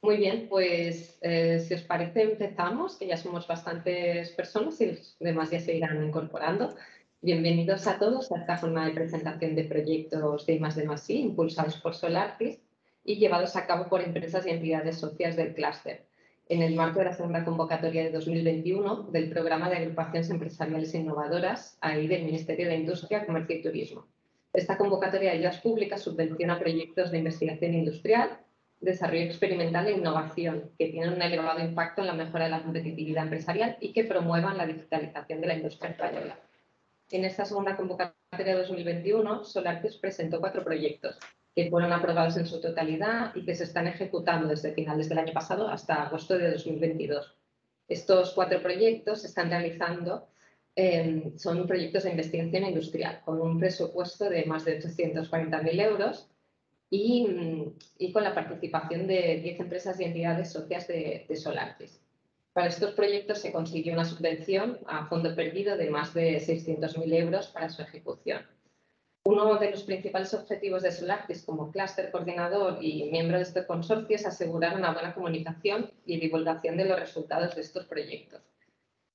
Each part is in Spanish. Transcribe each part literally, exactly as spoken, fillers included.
Muy bien, pues eh, si os parece empezamos, que ya somos bastantes personas y los demás ya se irán incorporando. Bienvenidos a todos a esta jornada de presentación de proyectos de I más D más I impulsados por Solartys y llevados a cabo por empresas y entidades socias del clúster, en el marco de la segunda convocatoria de dos mil veintiuno del Programa de Agrupaciones Empresariales Innovadoras, ahí del Ministerio de Industria, Comercio y Turismo. Esta convocatoria de ayudas públicas subvenciona proyectos de investigación industrial, desarrollo experimental e innovación que tienen un elevado impacto en la mejora de la competitividad empresarial y que promuevan la digitalización de la industria española. En esta segunda convocatoria de dos mil veintiuno, Solartys presentó cuatro proyectos que fueron aprobados en su totalidad y que se están ejecutando desde finales del año pasado hasta agosto de dos mil veintidós. Estos cuatro proyectos se están realizando, eh, son proyectos de investigación industrial con un presupuesto de más de ochocientos cuarenta mil euros y, y con la participación de diez empresas y entidades socias de, de Solartys. Para estos proyectos se consiguió una subvención a fondo perdido de más de seiscientos mil euros para su ejecución. Uno de los principales objetivos de Solartys como clúster coordinador y miembro de este consorcio es asegurar una buena comunicación y divulgación de los resultados de estos proyectos,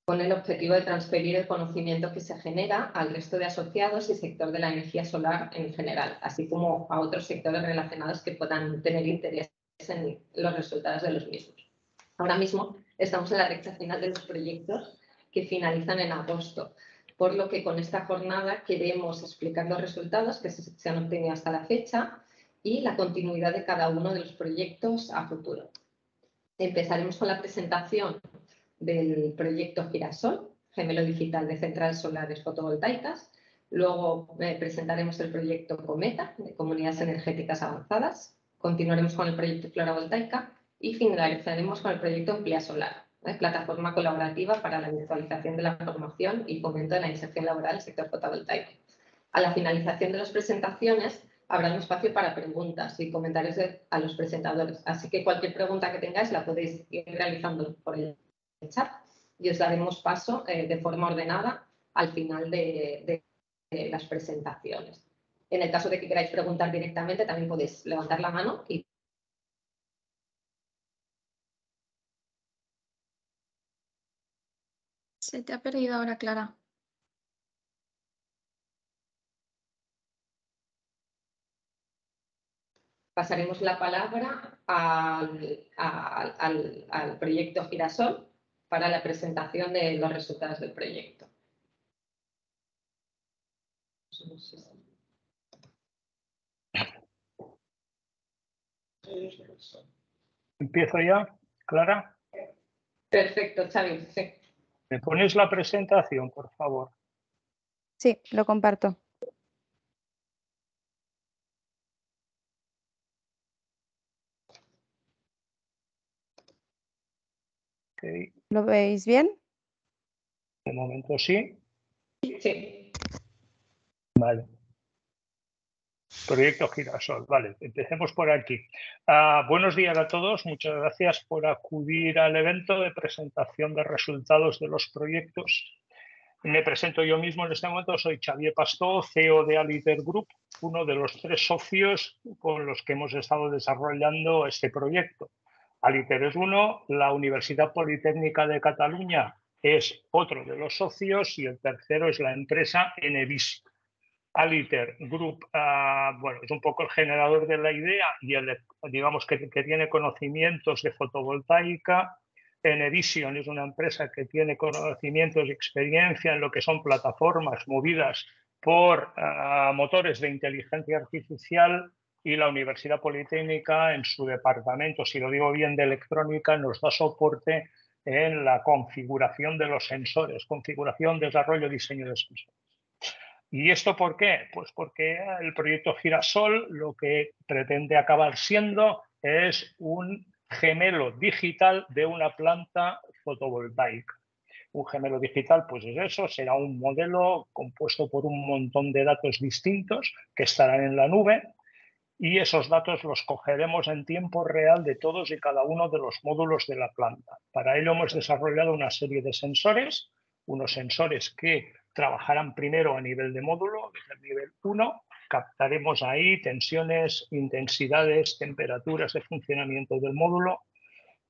con el objetivo de transferir el conocimiento que se genera al resto de asociados y sector de la energía solar en general, así como a otros sectores relacionados que puedan tener interés en los resultados de los mismos. Ahora mismo estamos en la recta final de los proyectos que finalizan en agosto, por lo que con esta jornada queremos explicar los resultados que se han obtenido hasta la fecha y la continuidad de cada uno de los proyectos a futuro. Empezaremos con la presentación del proyecto Girasol, gemelo digital de centrales solares fotovoltaicas. Luego eh, presentaremos el proyecto Cometa, de comunidades energéticas avanzadas. Continuaremos con el proyecto Floravoltaica y finalizaremos con el proyecto Empleasolar, plataforma colaborativa para la virtualización de la formación y fomento de la inserción laboral en el sector fotovoltaico. A la finalización de las presentaciones habrá un espacio para preguntas y comentarios de, a los presentadores, así que cualquier pregunta que tengáis la podéis ir realizando por el chat y os daremos paso eh, de forma ordenada al final de, de, de las presentaciones. En el caso de que queráis preguntar directamente también podéis levantar la mano y se te ha perdido ahora, Clara. Pasaremos la palabra al, al, al, al proyecto Girasol para la presentación de los resultados del proyecto. ¿Empiezo ya, Clara? Perfecto, Xavi, sí. ¿Me pones la presentación, por favor? Sí, lo comparto. Okay. ¿Lo veis bien? De momento sí. Sí. Vale. Proyecto Girasol. Vale, empecemos por aquí. Uh, buenos días a todos. Muchas gracias por acudir al evento de presentación de resultados de los proyectos. Me presento yo mismo en este momento. Soy Xavier Pastó, C E O de Aliter Group, uno de los tres socios con los que hemos estado desarrollando este proyecto. Aliter es uno, la Universidad Politécnica de Cataluña es otro de los socios y el tercero es la empresa Enevision. Aliter Group, uh, bueno, es un poco el generador de la idea y el, digamos que, que tiene conocimientos de fotovoltaica. Enevision es una empresa que tiene conocimientos y experiencia en lo que son plataformas movidas por uh, motores de inteligencia artificial y la Universidad Politécnica en su departamento, si lo digo bien, de electrónica, nos da soporte en la configuración de los sensores, configuración, desarrollo, diseño de sensores. ¿Y esto por qué? Pues porque el proyecto Girasol lo que pretende acabar siendo es un gemelo digital de una planta fotovoltaica. Un gemelo digital, pues es eso, será un modelo compuesto por un montón de datos distintos que estarán en la nube y esos datos los cogeremos en tiempo real de todos y cada uno de los módulos de la planta. Para ello hemos desarrollado una serie de sensores, unos sensores que trabajarán primero a nivel de módulo, desde el nivel uno, captaremos ahí tensiones, intensidades, temperaturas de funcionamiento del módulo,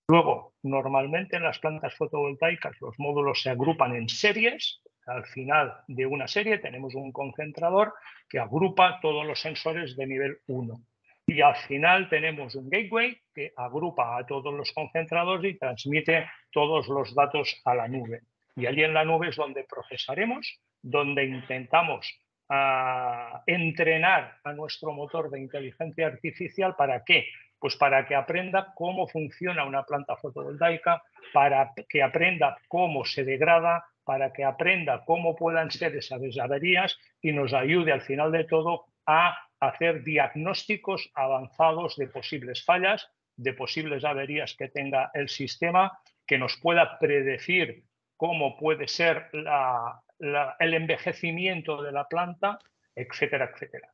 Luego, normalmente en las plantas fotovoltaicas los módulos se agrupan en series. Al final de una serie tenemos un concentrador que agrupa todos los sensores de nivel uno. Y al final tenemos un gateway que agrupa a todos los concentradores y transmite todos los datos a la nube. Y allí en la nube es donde procesaremos, donde intentamos uh, entrenar a nuestro motor de inteligencia artificial. ¿Para qué? Pues para que aprenda cómo funciona una planta fotovoltaica, para que aprenda cómo se degrada, para que aprenda cómo puedan ser esas averías y nos ayude al final de todo a hacer diagnósticos avanzados de posibles fallas, de posibles averías que tenga el sistema, que nos pueda predecir cómo puede ser la, la, el envejecimiento de la planta, etcétera, etcétera.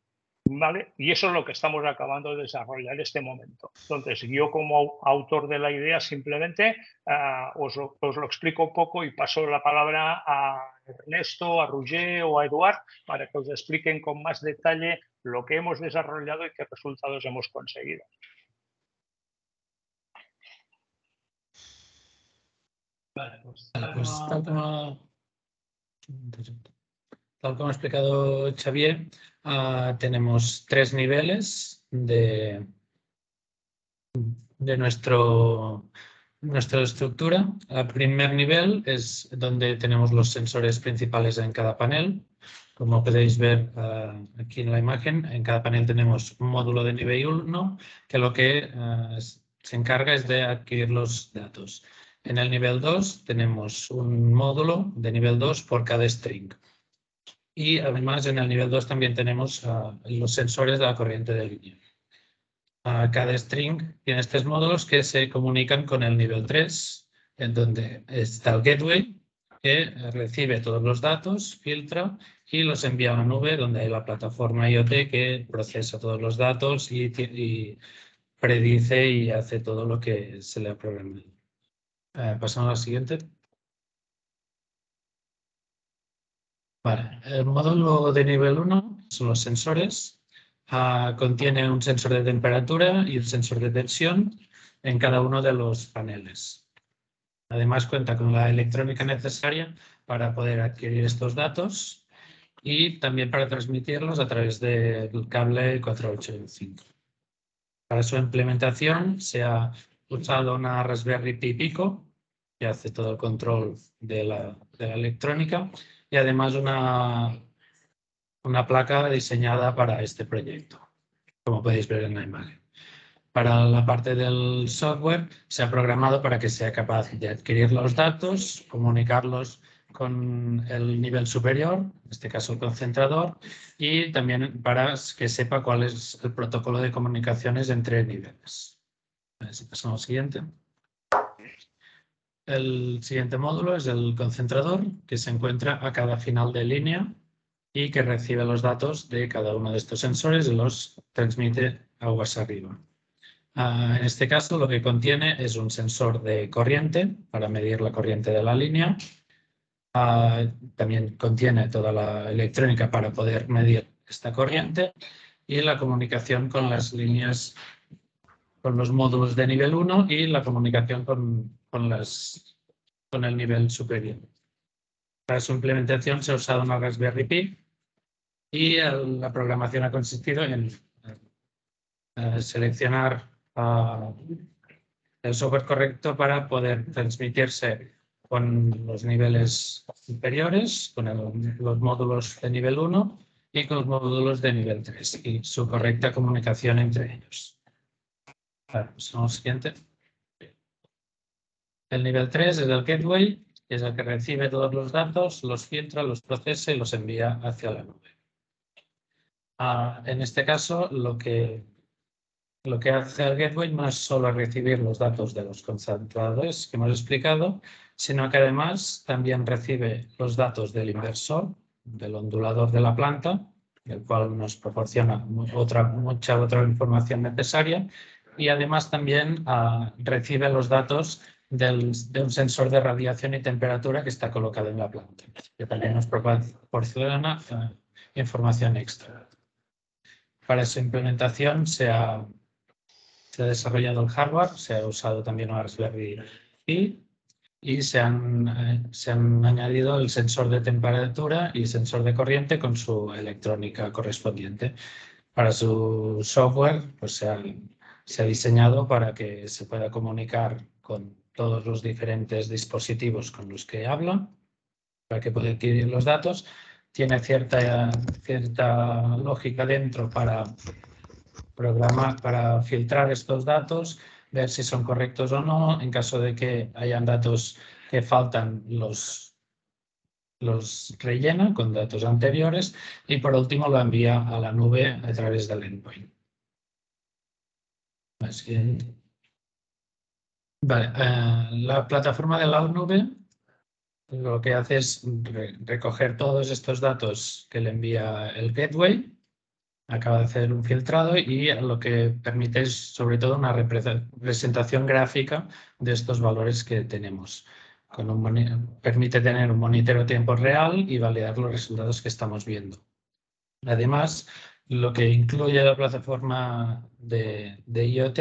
¿Vale? Y eso es lo que estamos acabando de desarrollar en este momento. Entonces, yo como autor de la idea simplemente uh, os, lo, os lo explico un poco y paso la palabra a Ernesto, a Roger o a Eduard para que os expliquen con más detalle lo que hemos desarrollado y qué resultados hemos conseguido. Vale, pues, vale, pues tal como... Tal como ha explicado Xavier, uh, tenemos tres niveles de, de nuestro, nuestra estructura. El primer nivel es donde tenemos los sensores principales en cada panel. Como podéis ver uh, aquí en la imagen, en cada panel tenemos un módulo de nivel uno que lo que uh, se encarga es de adquirir los datos. En el nivel dos tenemos un módulo de nivel dos por cada string. Y además en el nivel dos también tenemos uh, los sensores de la corriente de línea. Uh, cada string tiene estos módulos que se comunican con el nivel tres, en donde está el gateway, que recibe todos los datos, filtra y los envía a la nube, donde hay la plataforma IoT que procesa todos los datos y, y predice y hace todo lo que se le ha programado. Uh, pasamos a la siguiente. Vale. El módulo de nivel uno son los sensores. Uh, contiene un sensor de temperatura y un sensor de tensión en cada uno de los paneles. Además cuenta con la electrónica necesaria para poder adquirir estos datos y también para transmitirlos a través del cable cuatro ocho cinco. Para su implementación se ha usado una Raspberry Pi Pico que hace todo el control de la, de la electrónica. Y además una, una placa diseñada para este proyecto, como podéis ver en la imagen. Para la parte del software se ha programado para que sea capaz de adquirir los datos, comunicarlos con el nivel superior, en este caso el concentrador, y también para que sepa cuál es el protocolo de comunicaciones entre niveles. A ver si pasamos al siguiente. El siguiente módulo es el concentrador, que se encuentra a cada final de línea y que recibe los datos de cada uno de estos sensores y los transmite aguas arriba. Uh, en este caso lo que contiene es un sensor de corriente para medir la corriente de la línea. Uh, también contiene toda la electrónica para poder medir esta corriente y la comunicación con las líneas, con los módulos de nivel uno y la comunicación con... Con, las, con el nivel superior. Para su implementación se ha usado una Raspberry Pi y el, la programación ha consistido en eh, seleccionar uh, el software correcto para poder transmitirse con los niveles superiores, con el, los módulos de nivel uno y con los módulos de nivel tres y su correcta comunicación entre ellos. Vale, pasamos al siguiente. El nivel tres es el gateway, que es el que recibe todos los datos, los filtra, los procesa y los envía hacia la nube. Ah, en este caso, lo que, lo que hace el gateway no es solo recibir los datos de los concentradores que hemos explicado, sino que además también recibe los datos del inversor, del ondulador de la planta, el cual nos proporciona otra, mucha otra información necesaria, y además también ah, recibe los datos Del, de un sensor de radiación y temperatura que está colocado en la planta, que también nos proporciona uh, información extra. Para su implementación se ha, Se ha desarrollado el hardware, se ha usado también una Raspberry Pi y se han, eh, se han añadido el sensor de temperatura y sensor de corriente con su electrónica correspondiente. Para su software, pues se ha, se ha diseñado para que se pueda comunicar con todos los diferentes dispositivos con los que habla, para que pueda adquirir los datos. Tiene cierta, cierta lógica dentro para programar, para filtrar estos datos, ver si son correctos o no. En caso de que hayan datos que faltan, los, los rellena con datos anteriores y por último lo envía a la nube a través del endpoint. Vale, eh, la plataforma de la nube lo que hace es re recoger todos estos datos que le envía el gateway, acaba de hacer un filtrado y lo que permite es sobre todo una representación gráfica de estos valores que tenemos. Con un permite tener un monitoreo a tiempo real y validar los resultados que estamos viendo. Además, lo que incluye la plataforma de, de IoT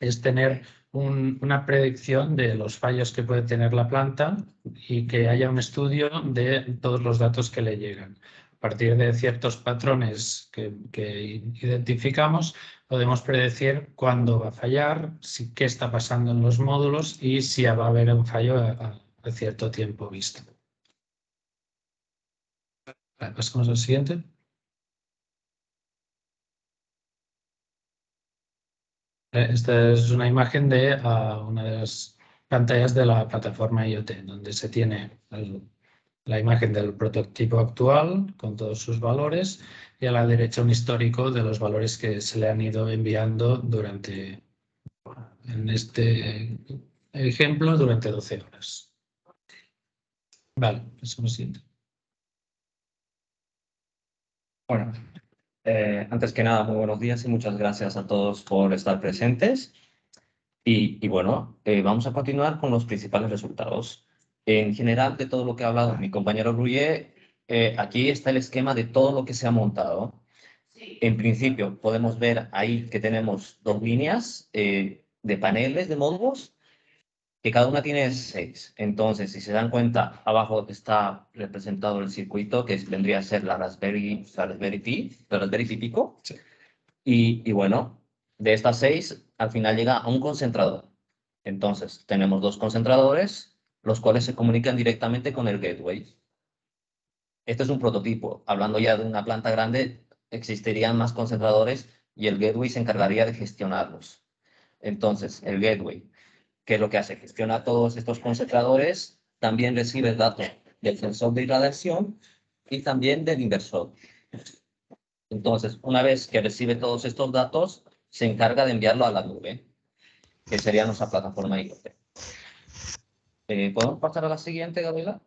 es tener un, una predicción de los fallos que puede tener la planta y que haya un estudio de todos los datos que le llegan. A partir de ciertos patrones que, que identificamos, podemos predecir cuándo va a fallar, si, qué está pasando en los módulos y si va a haber un fallo a, a cierto tiempo visto. Vale, pasamos al siguiente. Esta es una imagen de uh, una de las pantallas de la plataforma IoT, donde se tiene el, la imagen del prototipo actual con todos sus valores y a la derecha un histórico de los valores que se le han ido enviando durante, en este ejemplo, durante doce horas. Vale, eso me siento. Bueno, eh, antes que nada, muy buenos días y muchas gracias a todos por estar presentes. Y, y bueno, eh, vamos a continuar con los principales resultados. En general, de todo lo que ha hablado mi compañero Ruyer, eh, aquí está el esquema de todo lo que se ha montado. En principio, podemos ver ahí que tenemos dos líneas eh, de paneles de módulos, que cada una tiene seis. Entonces, si se dan cuenta, abajo está representado el circuito, que vendría a ser la Raspberry, la Raspberry Pi, la Raspberry Pi Pico. Sí. Y, y bueno, de estas seis, al final llega a un concentrador. Entonces, tenemos dos concentradores, los cuales se comunican directamente con el gateway. Este es un prototipo. Hablando ya de una planta grande, existirían más concentradores y el gateway se encargaría de gestionarlos. Entonces, el gateway, que es lo que hace, gestiona todos estos concentradores, también recibe datos del sensor de irradiación y también del inversor. Entonces, una vez que recibe todos estos datos, se encarga de enviarlo a la nube, que sería nuestra plataforma IoT. Eh, ¿Podemos pasar a la siguiente, Gabriela?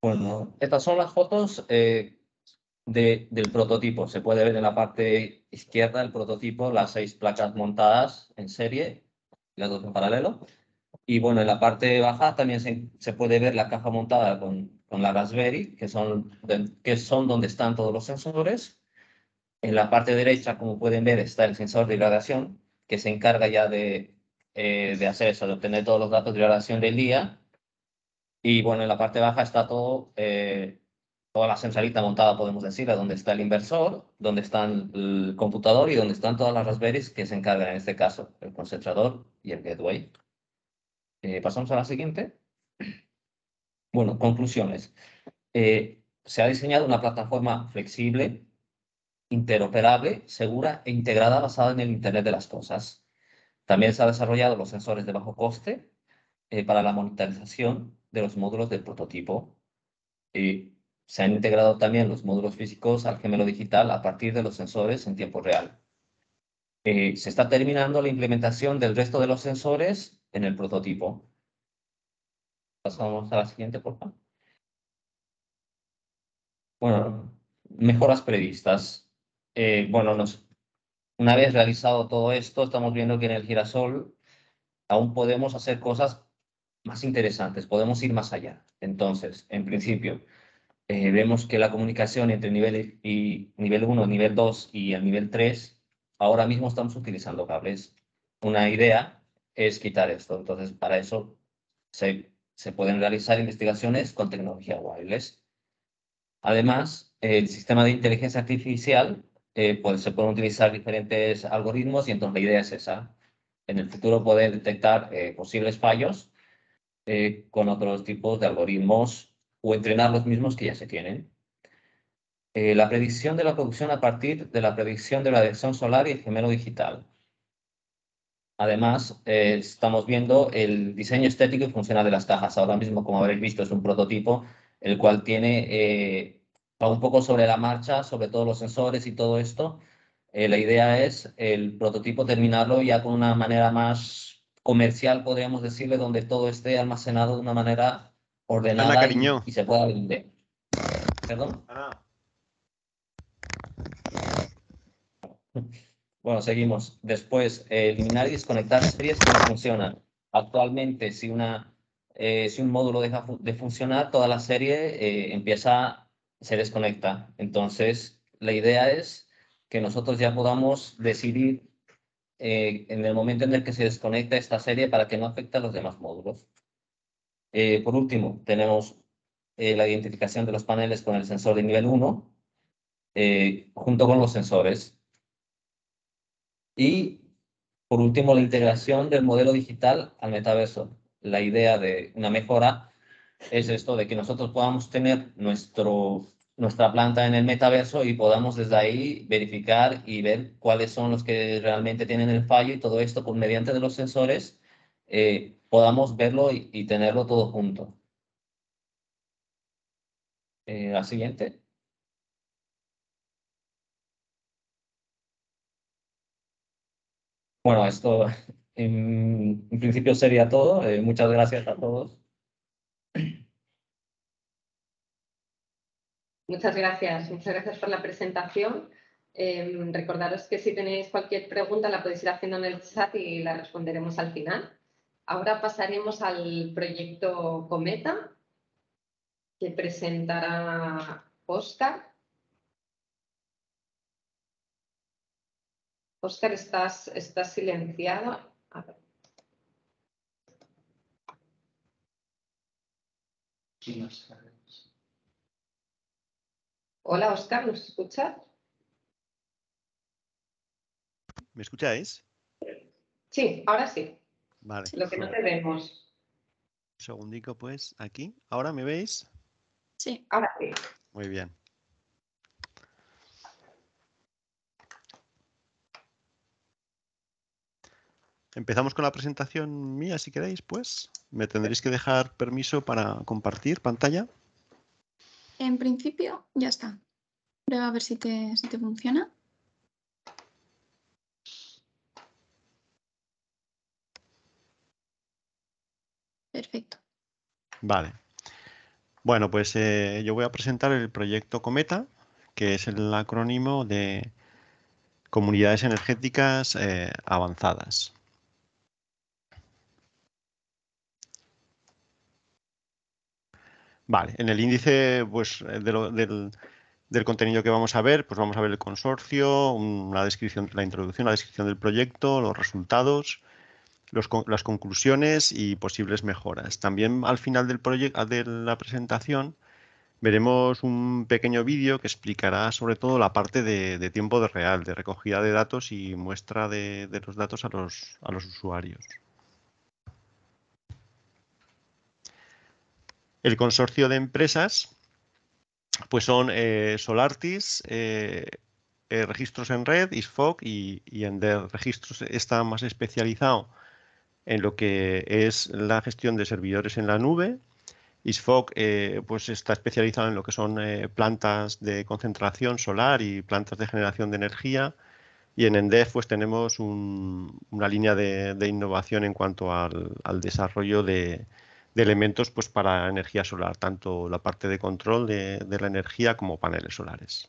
Bueno, estas son las fotos eh, de, del prototipo. Se puede ver en la parte izquierda del prototipo las seis placas montadas en serie, las dos en paralelo. Y bueno, en la parte baja también se, se puede ver la caja montada con, con la Raspberry, que son, de, que son donde están todos los sensores. En la parte derecha, como pueden ver, está el sensor de irradiación, que se encarga ya de... Eh, de hacer eso, de obtener todos los datos de irradiación del día. Y bueno, en la parte baja está todo, eh, toda la sensorita montada, podemos decir, a donde está el inversor, donde está el computador y donde están todas las Raspberries que se encargan, en este caso, el concentrador y el gateway. Eh, pasamos a la siguiente. Bueno, conclusiones. Eh, se ha diseñado una plataforma flexible, interoperable, segura e integrada basada en el Internet de las cosas. También se han desarrollado los sensores de bajo coste eh, para la monitorización de los módulos del prototipo. Y se han integrado también los módulos físicos al gemelo digital a partir de los sensores en tiempo real. Eh, se está terminando la implementación del resto de los sensores en el prototipo. Pasamos a la siguiente, por favor. Bueno, mejoras previstas. Eh, bueno, nos... Una vez realizado todo esto, estamos viendo que en el Girasol aún podemos hacer cosas más interesantes, podemos ir más allá. Entonces, en principio, eh, vemos que la comunicación entre nivel, y, nivel uno, nivel dos y el nivel tres ahora mismo estamos utilizando cables. Una idea es quitar esto. Entonces, para eso se, se pueden realizar investigaciones con tecnología wireless. Además, el sistema de inteligencia artificial, eh, pues se pueden utilizar diferentes algoritmos y entonces la idea es esa. En el futuro poder detectar eh, posibles fallos eh, con otros tipos de algoritmos o entrenar los mismos que ya se tienen. Eh, la predicción de la producción a partir de la predicción de la radiación solar y el gemelo digital. Además, eh, estamos viendo el diseño estético y funcional de las cajas. Ahora mismo, como habréis visto, es un prototipo, el cual tiene eh, va un poco sobre la marcha, sobre todos los sensores y todo esto. Eh, la idea es el prototipo terminarlo ya con una manera más comercial, podríamos decirle, donde todo esté almacenado de una manera ordenada. Ana, cariño. Y, y se pueda vender. Perdón. Ana. Bueno, seguimos. Después, eh, eliminar y desconectar series que no funcionan. Actualmente, si una eh, si un módulo deja de funcionar, toda la serie eh, empieza, se desconecta. Entonces, la idea es que nosotros ya podamos decidir eh, en el momento en el que se desconecta esta serie para que no afecte a los demás módulos. Eh, por último, tenemos eh, la identificación de los paneles con el sensor de nivel uno eh, junto con los sensores. Y, por último, la integración del modelo digital al metaverso. La idea de una mejora es esto, de que nosotros podamos tener nuestro... nuestra planta en el metaverso y podamos desde ahí verificar y ver cuáles son los que realmente tienen el fallo y todo esto, pues mediante de los sensores, eh, podamos verlo y, y tenerlo todo junto. Eh, la siguiente. Bueno, esto en, en principio sería todo. Eh, muchas gracias a todos. Muchas gracias. Muchas gracias por la presentación. Eh, recordaros que si tenéis cualquier pregunta la podéis ir haciendo en el chat y la responderemos al final. Ahora pasaremos al proyecto Cometa, que presentará Oscar. Oscar, estás, estás silenciado. A ver. Sí, no sé. Hola, Oscar, ¿nos escuchas? ¿Me escucháis? Sí, ahora sí. Vale. Lo que no te vemos. Un segundico, pues, aquí. ¿Ahora me veis? Sí, ahora sí. Muy bien. Empezamos con la presentación mía, si queréis, pues. ¿Me tendréis que dejar permiso para compartir pantalla? En principio, ya está. Prueba a ver si te, si te funciona. Perfecto. Vale. Bueno, pues eh, yo voy a presentar el proyecto Cometa, que es el acrónimo de Comunidades Energéticas eh, Avanzadas. Vale, en el índice pues, de lo, del, del contenido que vamos a ver, pues vamos a ver el consorcio, una descripción, la introducción, la descripción del proyecto, los resultados, los, las conclusiones y posibles mejoras. También al final del proyecto, de la presentación, veremos un pequeño vídeo que explicará sobre todo la parte de, de tiempo de real, de recogida de datos y muestra de, de los datos a los, a los usuarios. El consorcio de empresas pues son eh, Solartys, eh, eh, Registros en Red, I S F O C y, y Ender. Registros está más especializado en lo que es la gestión de servidores en la nube. I S F O C eh, pues está especializado en lo que son eh, plantas de concentración solar y plantas de generación de energía. Y en Ender pues tenemos un, una línea de, de innovación en cuanto al, al desarrollo de... de elementos pues, para energía solar, tanto la parte de control de, de la energía como paneles solares.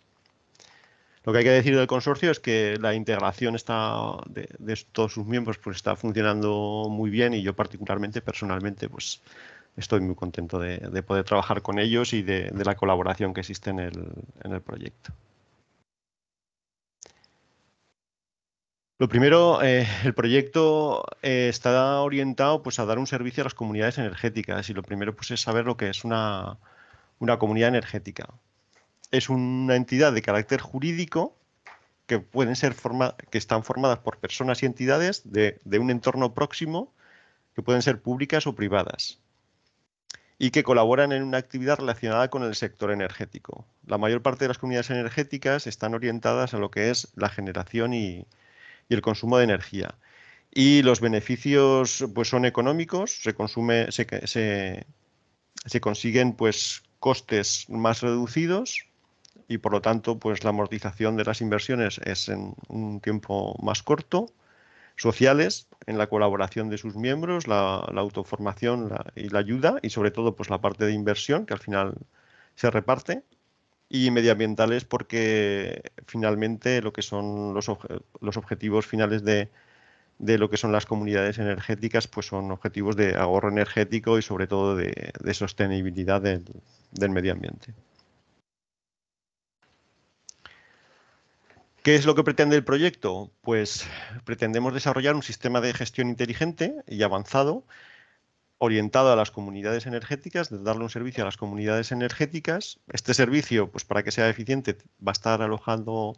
Lo que hay que decir del consorcio es que la integración está de, de todos sus miembros pues, está funcionando muy bien y yo particularmente, personalmente, pues, estoy muy contento de, de poder trabajar con ellos y de, de la colaboración que existe en el, en el proyecto. Lo primero, eh, el proyecto eh, está orientado pues, a dar un servicio a las comunidades energéticas y lo primero pues, es saber lo que es una, una comunidad energética. Es una entidad de carácter jurídico que, pueden ser forma, que están formadas por personas y entidades de, de un entorno próximo que pueden ser públicas o privadas y que colaboran en una actividad relacionada con el sector energético. La mayor parte de las comunidades energéticas están orientadas a lo que es la generación y y el consumo de energía. Y los beneficios pues, son económicos, se, consume, se, se, se consiguen pues, costes más reducidos y, por lo tanto, pues, la amortización de las inversiones es en un tiempo más corto. Sociales, en la colaboración de sus miembros, la, la autoformación la, y la ayuda y, sobre todo, pues, la parte de inversión que al final se reparte. Y medioambientales porque finalmente lo que son los, obje los objetivos finales de, de lo que son las comunidades energéticas pues son objetivos de ahorro energético y sobre todo de, de sostenibilidad del, del medio ambiente. ¿Qué es lo que pretende el proyecto? Pues pretendemos desarrollar un sistema de gestión inteligente y avanzado orientado a las comunidades energéticas, de darle un servicio a las comunidades energéticas. Este servicio, pues para que sea eficiente, va a estar alojado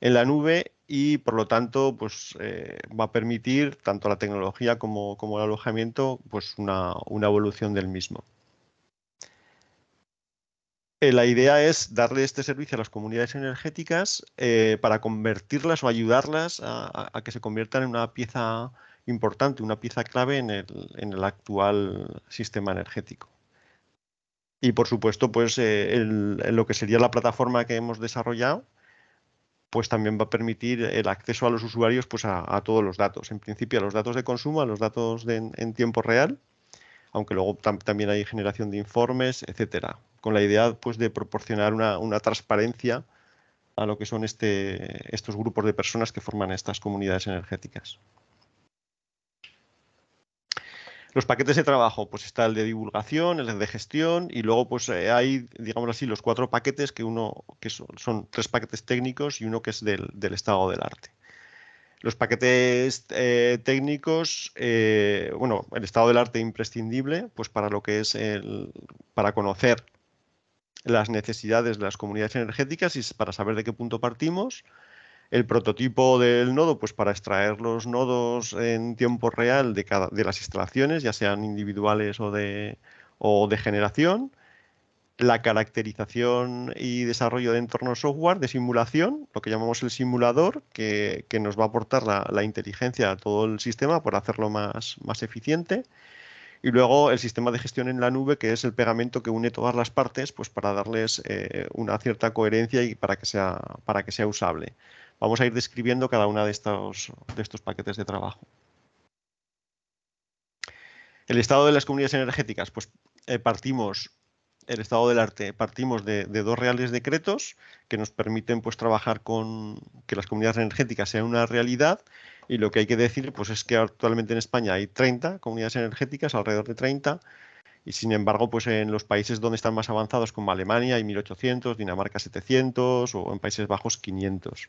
en la nube y, por lo tanto, pues eh, va a permitir tanto la tecnología como, como el alojamiento, pues una, una evolución del mismo. Eh, la idea es darle este servicio a las comunidades energéticas eh, para convertirlas o ayudarlas a, a, a que se conviertan en una pieza importante, una pieza clave en el, en el actual sistema energético. Y por supuesto, pues eh, el, el lo que sería la plataforma que hemos desarrollado, pues también va a permitir el acceso a los usuarios pues, a, a todos los datos. En principio a los datos de consumo, a los datos de, en, en tiempo real, aunque luego tam, también hay generación de informes, etcétera. Con la idea pues, de proporcionar una, una transparencia a lo que son este, estos grupos de personas que forman estas comunidades energéticas. Los paquetes de trabajo, pues está el de divulgación, el de gestión y luego pues eh, hay, digamos así, los cuatro paquetes que uno que son, son tres paquetes técnicos y uno que es del, del estado del arte. Los paquetes eh, técnicos, eh, bueno, el estado del arte imprescindible, pues para lo que es el, para conocer las necesidades de las comunidades energéticas y para saber de qué punto partimos. El prototipo del nodo, pues para extraer los nodos en tiempo real de, cada, de las instalaciones, ya sean individuales o de, o de generación. La caracterización y desarrollo de entornos software de simulación, lo que llamamos el simulador, que, que nos va a aportar la, la inteligencia a todo el sistema para hacerlo más, más eficiente. Y luego el sistema de gestión en la nube, que es el pegamento que une todas las partes, pues para darles eh, una cierta coherencia y para que sea, para que sea usable. Vamos a ir describiendo cada uno de estos, de estos paquetes de trabajo. El estado de las comunidades energéticas, pues eh, partimos, el estado del arte, partimos de, de dos reales decretos que nos permiten pues, trabajar con que las comunidades energéticas sean una realidad y lo que hay que decir pues, es que actualmente en España hay treinta comunidades energéticas, alrededor de treinta, y sin embargo, pues en los países donde están más avanzados, como Alemania, hay mil ochocientos, Dinamarca setecientos o en Países Bajos quinientos.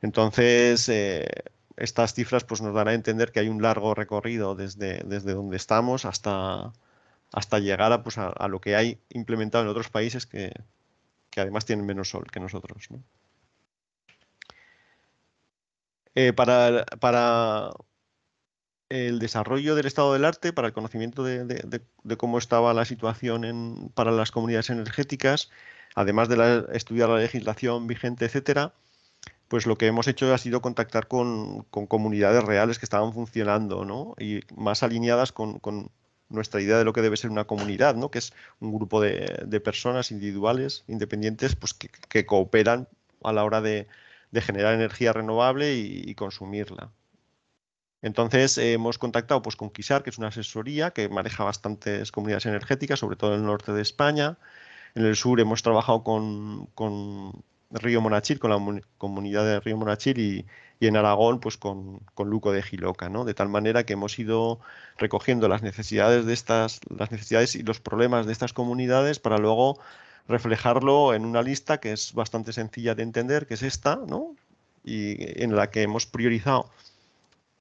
Entonces, eh, estas cifras pues, nos dan a entender que hay un largo recorrido desde, desde donde estamos hasta, hasta llegar a, pues, a, a lo que hay implementado en otros países que, que además tienen menos sol que nosotros, ¿no? Eh, para... para el desarrollo del estado del arte para el conocimiento de, de, de, de cómo estaba la situación en, para las comunidades energéticas, además de la, estudiar la legislación vigente, etcétera, pues lo que hemos hecho ha sido contactar con, con comunidades reales que estaban funcionando, ¿no? Y más alineadas con, con nuestra idea de lo que debe ser una comunidad, ¿no? Que es un grupo de, de personas individuales, independientes, pues que, que cooperan a la hora de, de generar energía renovable y, y consumirla. Entonces, eh, hemos contactado pues, con Quisar, que es una asesoría que maneja bastantes comunidades energéticas, sobre todo en el norte de España. En el sur hemos trabajado con, con Río Monachil, con la comunidad de Río Monachil y, y en Aragón pues, con, con Luco de Jiloca, ¿no? De tal manera que hemos ido recogiendo las necesidades, de estas, las necesidades y los problemas de estas comunidades para luego reflejarlo en una lista que es bastante sencilla de entender, que es esta, ¿no? y en la que hemos priorizado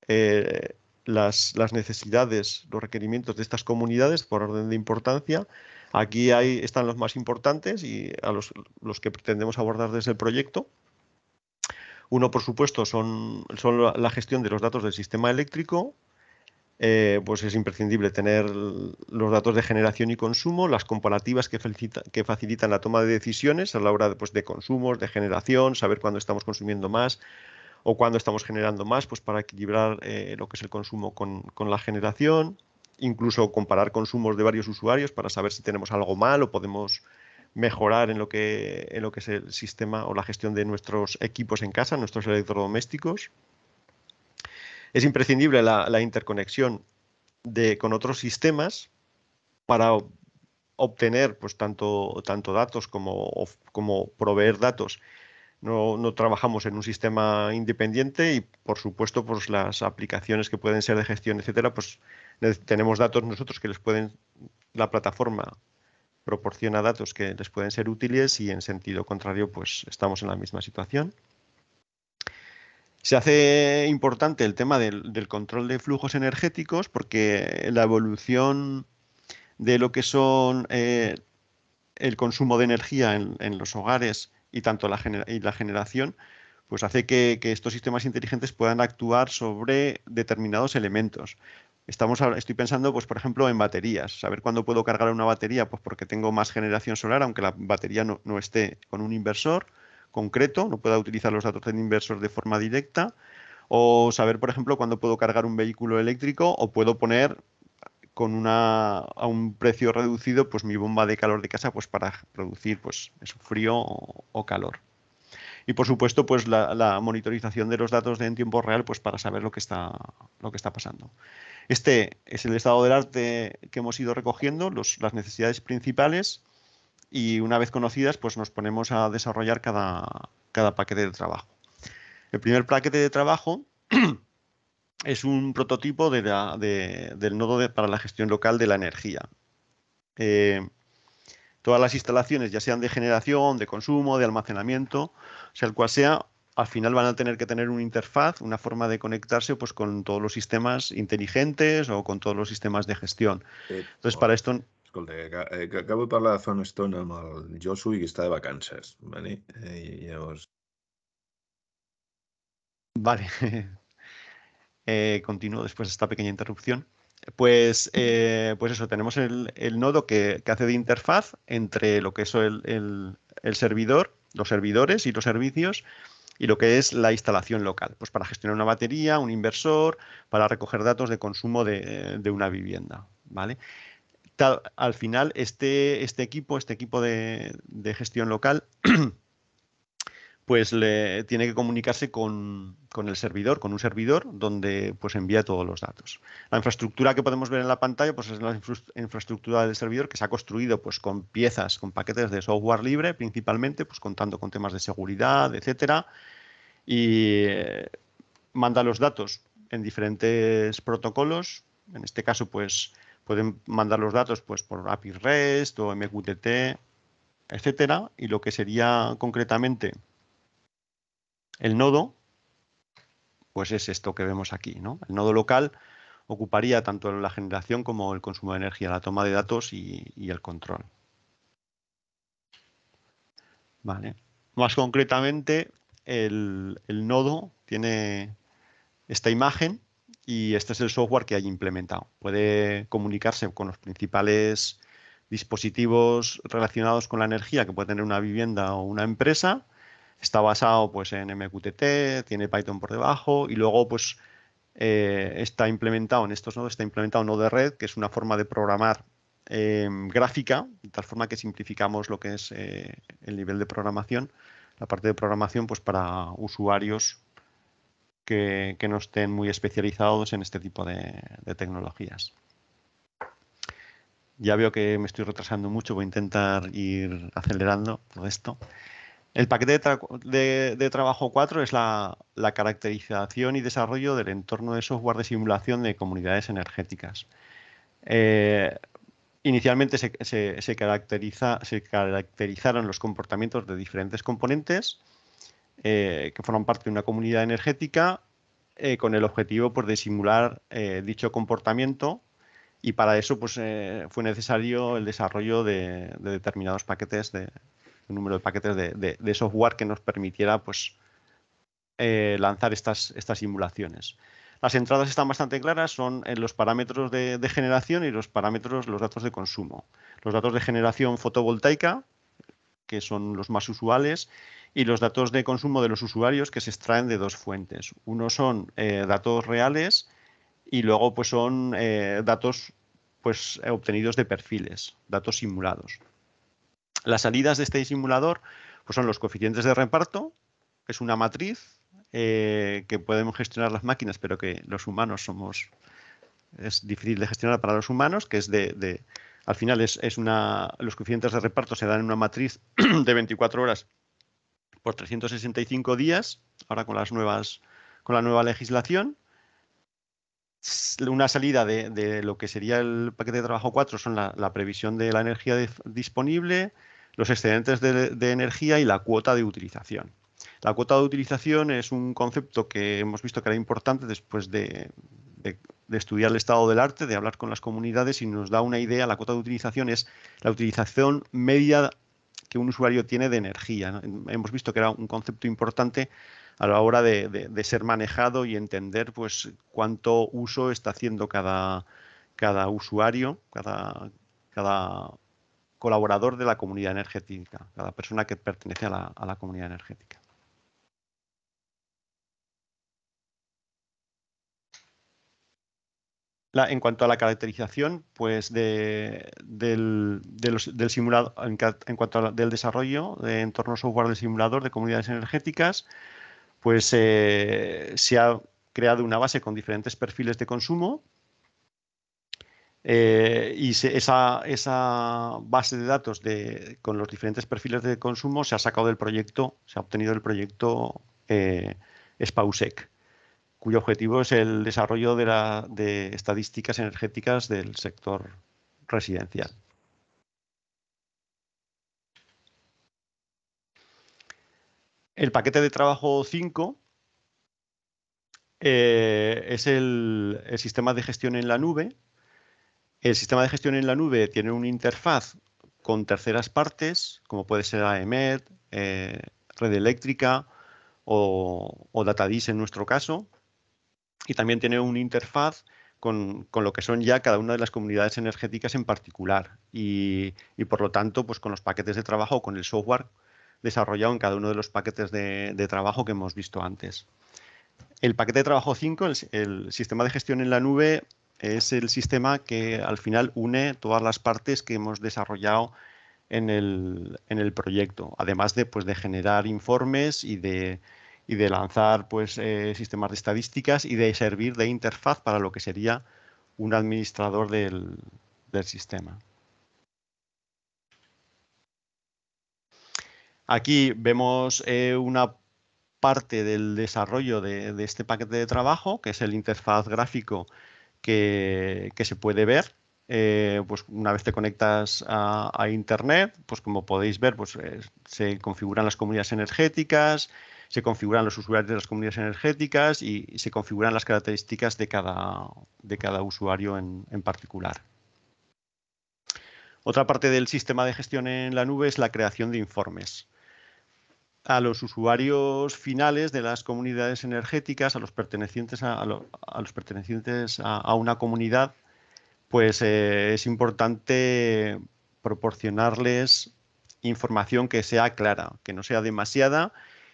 eh, las, las necesidades, los requerimientos de estas comunidades por orden de importancia. Aquí hay, están los más importantes y a los, los que pretendemos abordar desde el proyecto. Uno, por supuesto, son, son la gestión de los datos del sistema eléctrico. Eh, pues es imprescindible tener los datos de generación y consumo, las comparativas que, felicita, que facilitan la toma de decisiones a la hora de, pues, de consumos, de generación, saber cuándo estamos consumiendo más o cuándo estamos generando más, pues para equilibrar eh, lo que es el consumo con, con la generación, incluso comparar consumos de varios usuarios para saber si tenemos algo mal o podemos mejorar en lo que, en lo que es el sistema o la gestión de nuestros equipos en casa, nuestros electrodomésticos. Es imprescindible la, la interconexión de, con otros sistemas para obtener pues, tanto, tanto datos como, como proveer datos. No, no trabajamos en un sistema independiente y, por supuesto, pues, las aplicaciones que pueden ser de gestión, etcétera, pues tenemos datos nosotros que les pueden, la plataforma proporciona datos que les pueden ser útiles y, en sentido contrario, pues estamos en la misma situación. Se hace importante el tema del, del control de flujos energéticos porque la evolución de lo que son eh, el consumo de energía en, en los hogares y tanto la, gener y la generación, pues hace que, que estos sistemas inteligentes puedan actuar sobre determinados elementos. Estamos, estoy pensando, pues, por ejemplo, en baterías. Saber cuándo puedo cargar una batería, pues porque tengo más generación solar, aunque la batería no, no esté con un inversor concreto, no pueda utilizar los datos del inversor de forma directa, o saber, por ejemplo, cuándo puedo cargar un vehículo eléctrico o puedo poner con una, a un precio reducido pues mi bomba de calor de casa pues para producir pues eso, frío o, o calor. Y por supuesto pues la, la monitorización de los datos en tiempo real pues para saber lo que está, lo que está pasando. Este es el estado del arte que hemos ido recogiendo, los, las necesidades principales. Y una vez conocidas, pues nos ponemos a desarrollar cada, cada paquete de trabajo. El primer paquete de trabajo es un prototipo de la, de, del nodo de, para la gestión local de la energía. Eh, todas las instalaciones, ya sean de generación, de consumo, de almacenamiento, sea el cual sea, al final van a tener que tener una interfaz, una forma de conectarse pues, con todos los sistemas inteligentes o con todos los sistemas de gestión. Entonces, para esto... Escolta, que, que acabo de parlar de fa una estona amb el Josu i que està de vacances, vale? I llavors... Vale. Eh, continúo después de esta pequeña interrupción. Pues, eh, pues eso, tenemos el, el nodo que, que hace de interfaz entre lo que es el, el, el servidor, los servidores y los servicios, y lo que es la instalación local, pues para gestionar una batería, un inversor, para recoger datos de consumo de, de una vivienda, ¿vale? Al final, este, este equipo, este equipo de, de gestión local, pues le tiene que comunicarse con, con el servidor, con un servidor donde pues envía todos los datos. La infraestructura que podemos ver en la pantalla pues es la infraestructura del servidor que se ha construido pues con piezas, con paquetes de software libre, principalmente, pues contando con temas de seguridad, etcétera, y eh, manda los datos en diferentes protocolos. En este caso, pues pueden mandar los datos pues, por A P I REST o M Q T T, etcétera. Y lo que sería concretamente el nodo, pues es esto que vemos aquí, ¿no? El nodo local ocuparía tanto la generación como el consumo de energía, la toma de datos y, y el control. Vale. Más concretamente, el, el nodo tiene esta imagen. Y este es el software que hay implementado. Puede comunicarse con los principales dispositivos relacionados con la energía que puede tener una vivienda o una empresa. Está basado pues, en M Q T T, tiene Python por debajo y luego pues, eh, está implementado en estos nodos, está implementado un nodo de red, que es una forma de programar eh, gráfica, de tal forma que simplificamos lo que es eh, el nivel de programación, la parte de programación pues, para usuarios Que, que no estén muy especializados en este tipo de, de tecnologías. Ya veo que me estoy retrasando mucho, voy a intentar ir acelerando todo esto. El paquete de, tra de, de trabajo cuatro es la, la caracterización y desarrollo del entorno de software de simulación de comunidades energéticas. Eh, inicialmente se, se, se, caracteriza, se caracterizaron los comportamientos de diferentes componentes. eh, que forman parte de una comunidad energética eh, con el objetivo pues, de simular eh, dicho comportamiento, y para eso pues, eh, fue necesario el desarrollo de, de determinados paquetes, de, de un número de paquetes de, de, de software que nos permitiera pues, eh, lanzar estas, estas simulaciones. Las entradas están bastante claras, son los parámetros de, de generación y los parámetros, los datos de consumo. Los datos de generación fotovoltaica, que son los más usuales, y los datos de consumo de los usuarios que se extraen de dos fuentes. Uno son eh, datos reales y luego pues, son eh, datos pues, obtenidos de perfiles, datos simulados. Las salidas de este simulador pues, son los coeficientes de reparto, que es una matriz, Eh, que podemos gestionar las máquinas, pero que los humanos somos, es difícil de gestionar para los humanos, que es de, de al final es, es una, los coeficientes de reparto se dan en una matriz de veinticuatro horas por trescientos sesenta y cinco días, ahora con las nuevas, con la nueva legislación. Una salida de, de lo que sería el paquete de trabajo cuatro son la, la previsión de la energía de, disponible, los excedentes de, de energía y la cuota de utilización. La cuota de utilización es un concepto que hemos visto que era importante después de, de, de estudiar el estado del arte, de hablar con las comunidades y nos da una idea. La cuota de utilización es la utilización media que un usuario tiene de energía. Hemos visto que era un concepto importante a la hora de, de, de ser manejado y entender pues, cuánto uso está haciendo cada, cada usuario, cada, cada colaborador de la comunidad energética, cada persona que pertenece a la, a la comunidad energética. La, en cuanto a la caracterización pues de, del, de los, del simulador, en, en cuanto al del desarrollo de entornos software del simulador de comunidades energéticas, pues eh, se ha creado una base con diferentes perfiles de consumo eh, y se, esa, esa base de datos de, con los diferentes perfiles de consumo se ha sacado del proyecto, se ha obtenido del proyecto eh, SPAUSEC, cuyo objetivo es el desarrollo de, la, de estadísticas energéticas del sector residencial. El paquete de trabajo cinco eh, es el, el sistema de gestión en la nube. El sistema de gestión en la nube tiene una interfaz con terceras partes, como puede ser A E M E T, eh, Red Eléctrica o, o DataDis en nuestro caso. Y también tiene una interfaz con, con lo que son ya cada una de las comunidades energéticas en particular y, y por lo tanto pues con los paquetes de trabajo, con el software desarrollado en cada uno de los paquetes de, de trabajo que hemos visto antes. El paquete de trabajo cinco, el, el sistema de gestión en la nube, es el sistema que al final une todas las partes que hemos desarrollado en el, en el proyecto, además de, pues, de generar informes y de... y de lanzar pues, eh, sistemas de estadísticas y de servir de interfaz para lo que sería un administrador del, del sistema. Aquí vemos eh, una parte del desarrollo de, de este paquete de trabajo, que es el interfaz gráfico que, que se puede ver. Eh, pues una vez te conectas a, a Internet, pues como podéis ver, pues, eh, se configuran las comunidades energéticas, se configuran los usuarios de las comunidades energéticas y se configuran las características de cada, de cada usuario en, en particular. Otra parte del sistema de gestión en la nube es la creación de informes. A los usuarios finales de las comunidades energéticas, a los pertenecientes a, a, lo, a, los pertenecientes a, a una comunidad, pues eh, es importante proporcionarles información que sea clara, que no sea demasiada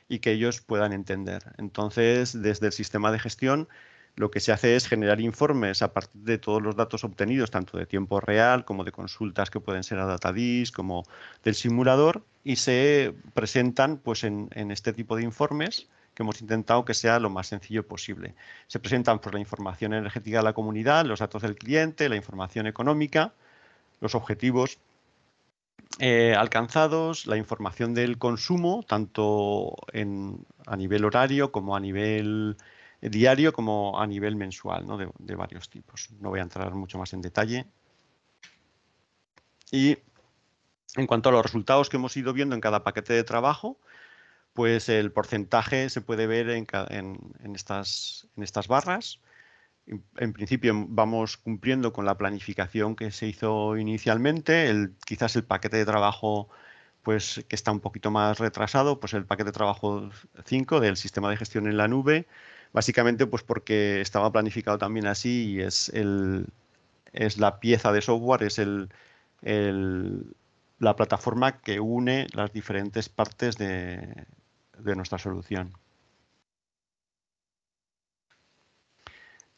y que ellos puedan entender. Entonces, desde el sistema de gestión, lo que se hace es generar informes a partir de todos los datos obtenidos, tanto de tiempo real como de consultas que pueden ser a DataDis, como del simulador, y se presentan pues, en, en este tipo de informes que hemos intentado que sea lo más sencillo posible. Se presentan pues, la información energética de la comunidad, los datos del cliente, la información económica, los objetivos Eh, alcanzados, la información del consumo, tanto en, a nivel horario como a nivel diario como a nivel mensual, ¿no? de, de varios tipos. No voy a entrar mucho más en detalle. Y en cuanto a los resultados que hemos ido viendo en cada paquete de trabajo, pues el porcentaje se puede ver en, en, en, estas, en estas barras. En, en principio vamos cumpliendo con la planificación que se hizo inicialmente. El, quizás el paquete de trabajo pues, que está un poquito más retrasado, pues el paquete de trabajo cinco del sistema de gestión en la nube, básicamente pues porque estaba planificado también así y es, el, es la pieza de software, es el, el, la plataforma que une las diferentes partes de de nuestra solución.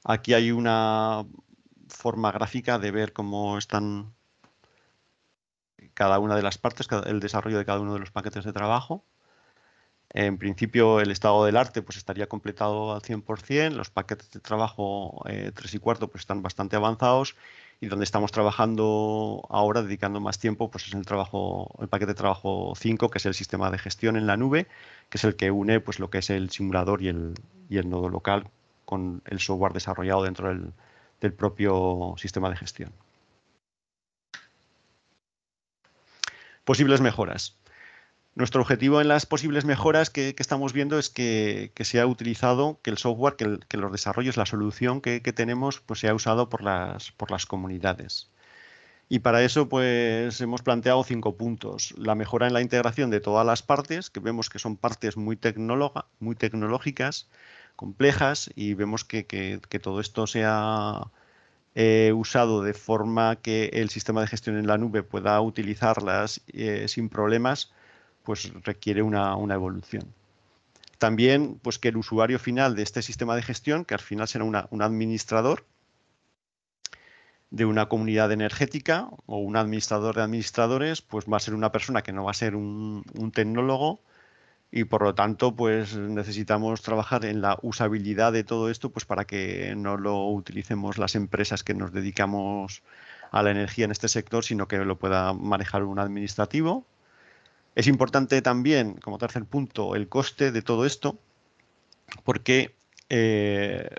Aquí hay una forma gráfica de ver cómo están cada una de las partes, el desarrollo de cada uno de los paquetes de trabajo. En principio, el estado del arte pues, estaría completado al cien por cien, los paquetes de trabajo eh, tres y cuarto pues, están bastante avanzados y donde estamos trabajando ahora, dedicando más tiempo, pues es el trabajo, el paquete de trabajo cinco, que es el sistema de gestión en la nube, que es el que une pues, lo que es el simulador y el, y el nodo local con el software desarrollado dentro del, del propio sistema de gestión. Posibles mejoras. Nuestro objetivo en las posibles mejoras que, que estamos viendo es que, que se ha utilizado, que el software, que, el, que los desarrollos, la solución que, que tenemos, pues se ha usado por las, por las comunidades. Y para eso pues hemos planteado cinco puntos. La mejora en la integración de todas las partes, que vemos que son partes muy, tecnóloga, muy tecnológicas, complejas, y vemos que, que, que todo esto sea Eh, usado de forma que el sistema de gestión en la nube pueda utilizarlas eh, sin problemas, pues requiere una, una evolución. También pues que el usuario final de este sistema de gestión, que al final será una, un administrador de una comunidad energética o un administrador de administradores, pues va a ser una persona que no va a ser un, un tecnólogo y por lo tanto pues necesitamos trabajar en la usabilidad de todo esto pues para que no lo utilicemos las empresas que nos dedicamos a la energía en este sector, sino que lo pueda manejar un administrativo. Es importante también, como tercer punto, el coste de todo esto, porque eh,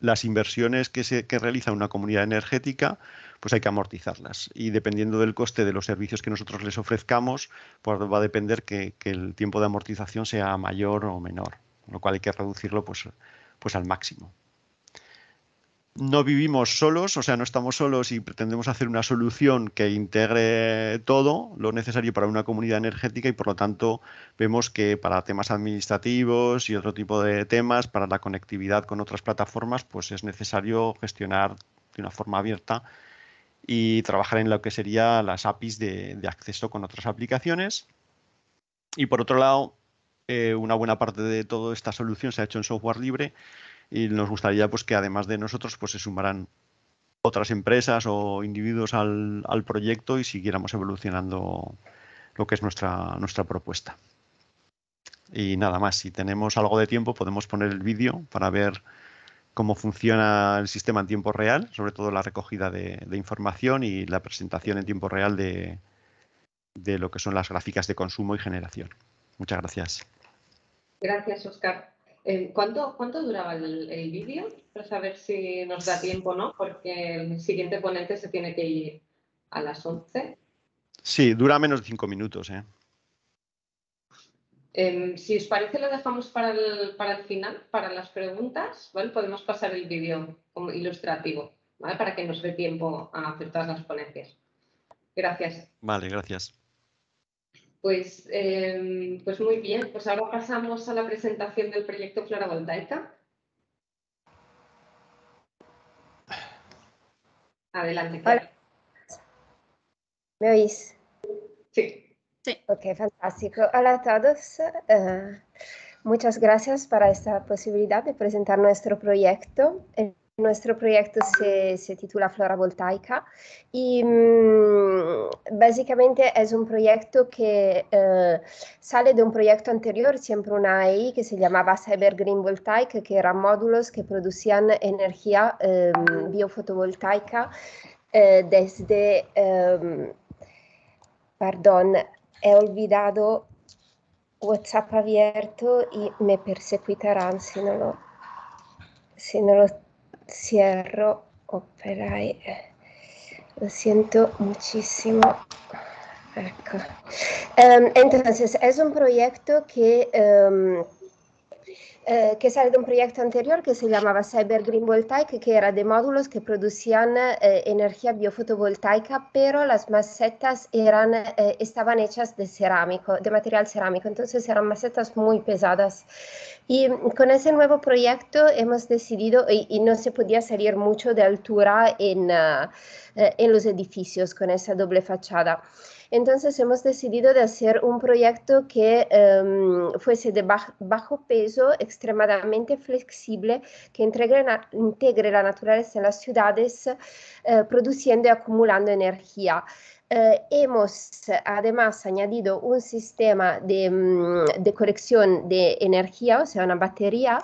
las inversiones que, se, que realiza una comunidad energética pues hay que amortizarlas y dependiendo del coste de los servicios que nosotros les ofrezcamos, pues va a depender que, que el tiempo de amortización sea mayor o menor, lo cual hay que reducirlo pues, pues al máximo. No vivimos solos, o sea, no estamos solos y pretendemos hacer una solución que integre todo lo necesario para una comunidad energética y por lo tanto vemos que para temas administrativos y otro tipo de temas, para la conectividad con otras plataformas, pues es necesario gestionar de una forma abierta y trabajar en lo que serían las A P Is de, de acceso con otras aplicaciones. Y por otro lado, eh, una buena parte de toda esta solución se ha hecho en software libre y nos gustaría pues, que además de nosotros pues, se sumaran otras empresas o individuos al, al proyecto y siguiéramos evolucionando lo que es nuestra, nuestra propuesta. Y nada más, si tenemos algo de tiempo podemos poner el vídeo para ver cómo funciona el sistema en tiempo real, sobre todo la recogida de, de información y la presentación en tiempo real de, de lo que son las gráficas de consumo y generación. Muchas gracias. Gracias, Oscar. Eh, ¿cuánto, ¿Cuánto duraba el, el vídeo? Para saber si nos da tiempo o no, porque el siguiente ponente se tiene que ir a las once. Sí, dura menos de cinco minutos. ¿eh? Eh, si os parece, lo dejamos para el, para el final, para las preguntas, ¿vale? Podemos pasar el vídeo como ilustrativo, ¿vale? Para que nos dé tiempo a hacer todas las ponencias. Gracias. Vale, gracias. Pues, eh, pues muy bien, pues ahora pasamos a la presentación del proyecto Floravoltaica. Adelante, Clara. ¿Me oís? Sí. Sí. Ok, fantástico. Hola a todos. Uh, muchas gracias por esta posibilidad de presentar nuestro proyecto. Nuestro proyecto se, se titula Floravoltaica y um, básicamente es un proyecto que uh, sale de un proyecto anterior, siempre una A I que se llamaba Cyber Green Voltaic, que eran módulos que producían energía um, biofotovoltaica uh, desde... Um, perdón, he olvidado WhatsApp abierto y me perseguirán si no lo, si no lo cierro. Operai. Lo siento muchísimo. Ecco. Um, entonces, es un proyecto que... Um, Eh, que sale de un proyecto anterior que se llamaba Cyber Green Voltaic, que era de módulos que producían eh, energía biofotovoltaica, pero las macetas eran, eh, estaban hechas de cerámico, de material cerámico, entonces eran macetas muy pesadas. Y con ese nuevo proyecto hemos decidido, y, y no se podía salir mucho de altura en, uh, en los edificios con esa doble fachada. Entonces hemos decidido de hacer un proyecto que um, fuese de baj, bajo peso, extremadamente flexible, que integre, integre la naturaleza en las ciudades, eh, produciendo y acumulando energía. Eh, hemos además añadido un sistema de, de colección de energía, o sea, una batería,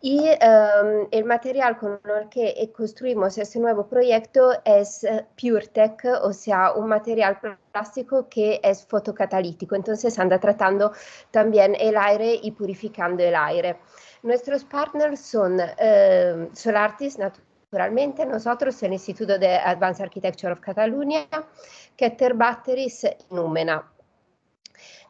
y um, el material con el que construimos este nuevo proyecto es PureTech, o sea, un material plástico que es fotocatalítico, entonces anda tratando también el aire y purificando el aire. Nuestros partners son eh, Solartys, naturalmente, nosotros, el Instituto de Advanced Architecture of Cataluña, Keter Batteries y Númena.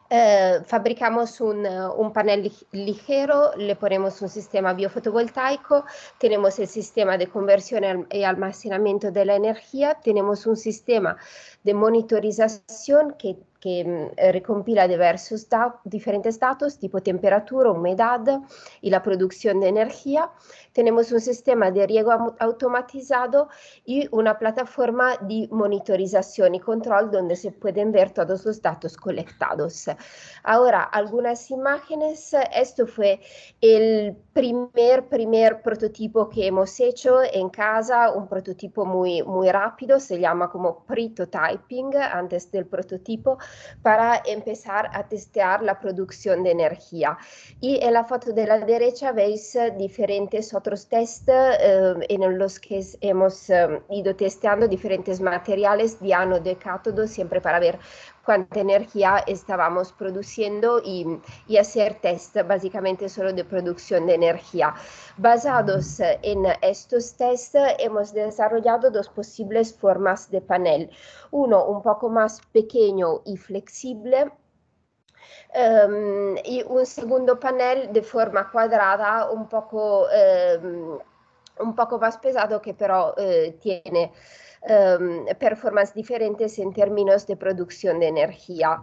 Eh, fabricamos un, un panel ligero, le ponemos un sistema biofotovoltaico, tenemos el sistema de conversión y almacenamiento de la energía, tenemos un sistema de monitorización que, que recompila diversos da, diferentes datos tipo temperatura, humedad y la producción de energía. Tenemos un sistema de riego automatizado y una plataforma de monitorización y control donde se pueden ver todos los datos colectados. Ahora, algunas imágenes. Esto fue el primer, primer prototipo que hemos hecho en casa, un prototipo muy, muy rápido, se llama como prototyping, antes del prototipo, para empezar a testear la producción de energía. Y en la foto de la derecha veis diferentes otros test eh, en los que hemos eh, ido testeando diferentes materiales de ánodo y cátodo, siempre para ver cuánta energía estábamos produciendo y, y hacer test básicamente solo de producción de energía. Basados en estos test hemos desarrollado dos posibles formas de panel. Uno un poco más pequeño y flexible, um, y un segundo panel de forma cuadrada un poco, um, un poco más pesado que pero eh, tiene Um, performance diferentes en términos de producción de energía.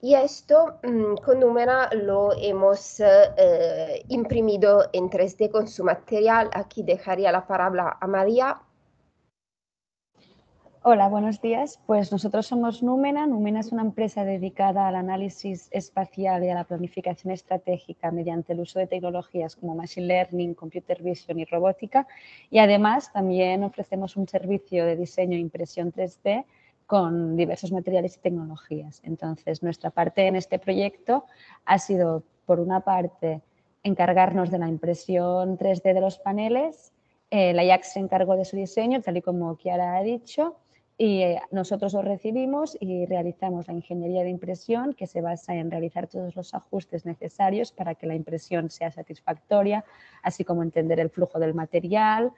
Y esto um, con Númena lo hemos eh, imprimido en tres D con su material. Aquí dejaría la palabra a María. Hola, buenos días. Pues nosotros somos Númena. Númena es una empresa dedicada al análisis espacial y a la planificación estratégica mediante el uso de tecnologías como Machine Learning, Computer Vision y robótica. Y además también ofrecemos un servicio de diseño e impresión tres D con diversos materiales y tecnologías. Entonces, nuestra parte en este proyecto ha sido, por una parte, encargarnos de la impresión tres D de los paneles. Eh, la I A C se encargó de su diseño, tal y como Chiara ha dicho. Y nosotros los recibimos y realizamos la ingeniería de impresión, que se basa en realizar todos los ajustes necesarios para que la impresión sea satisfactoria, así como entender el flujo del material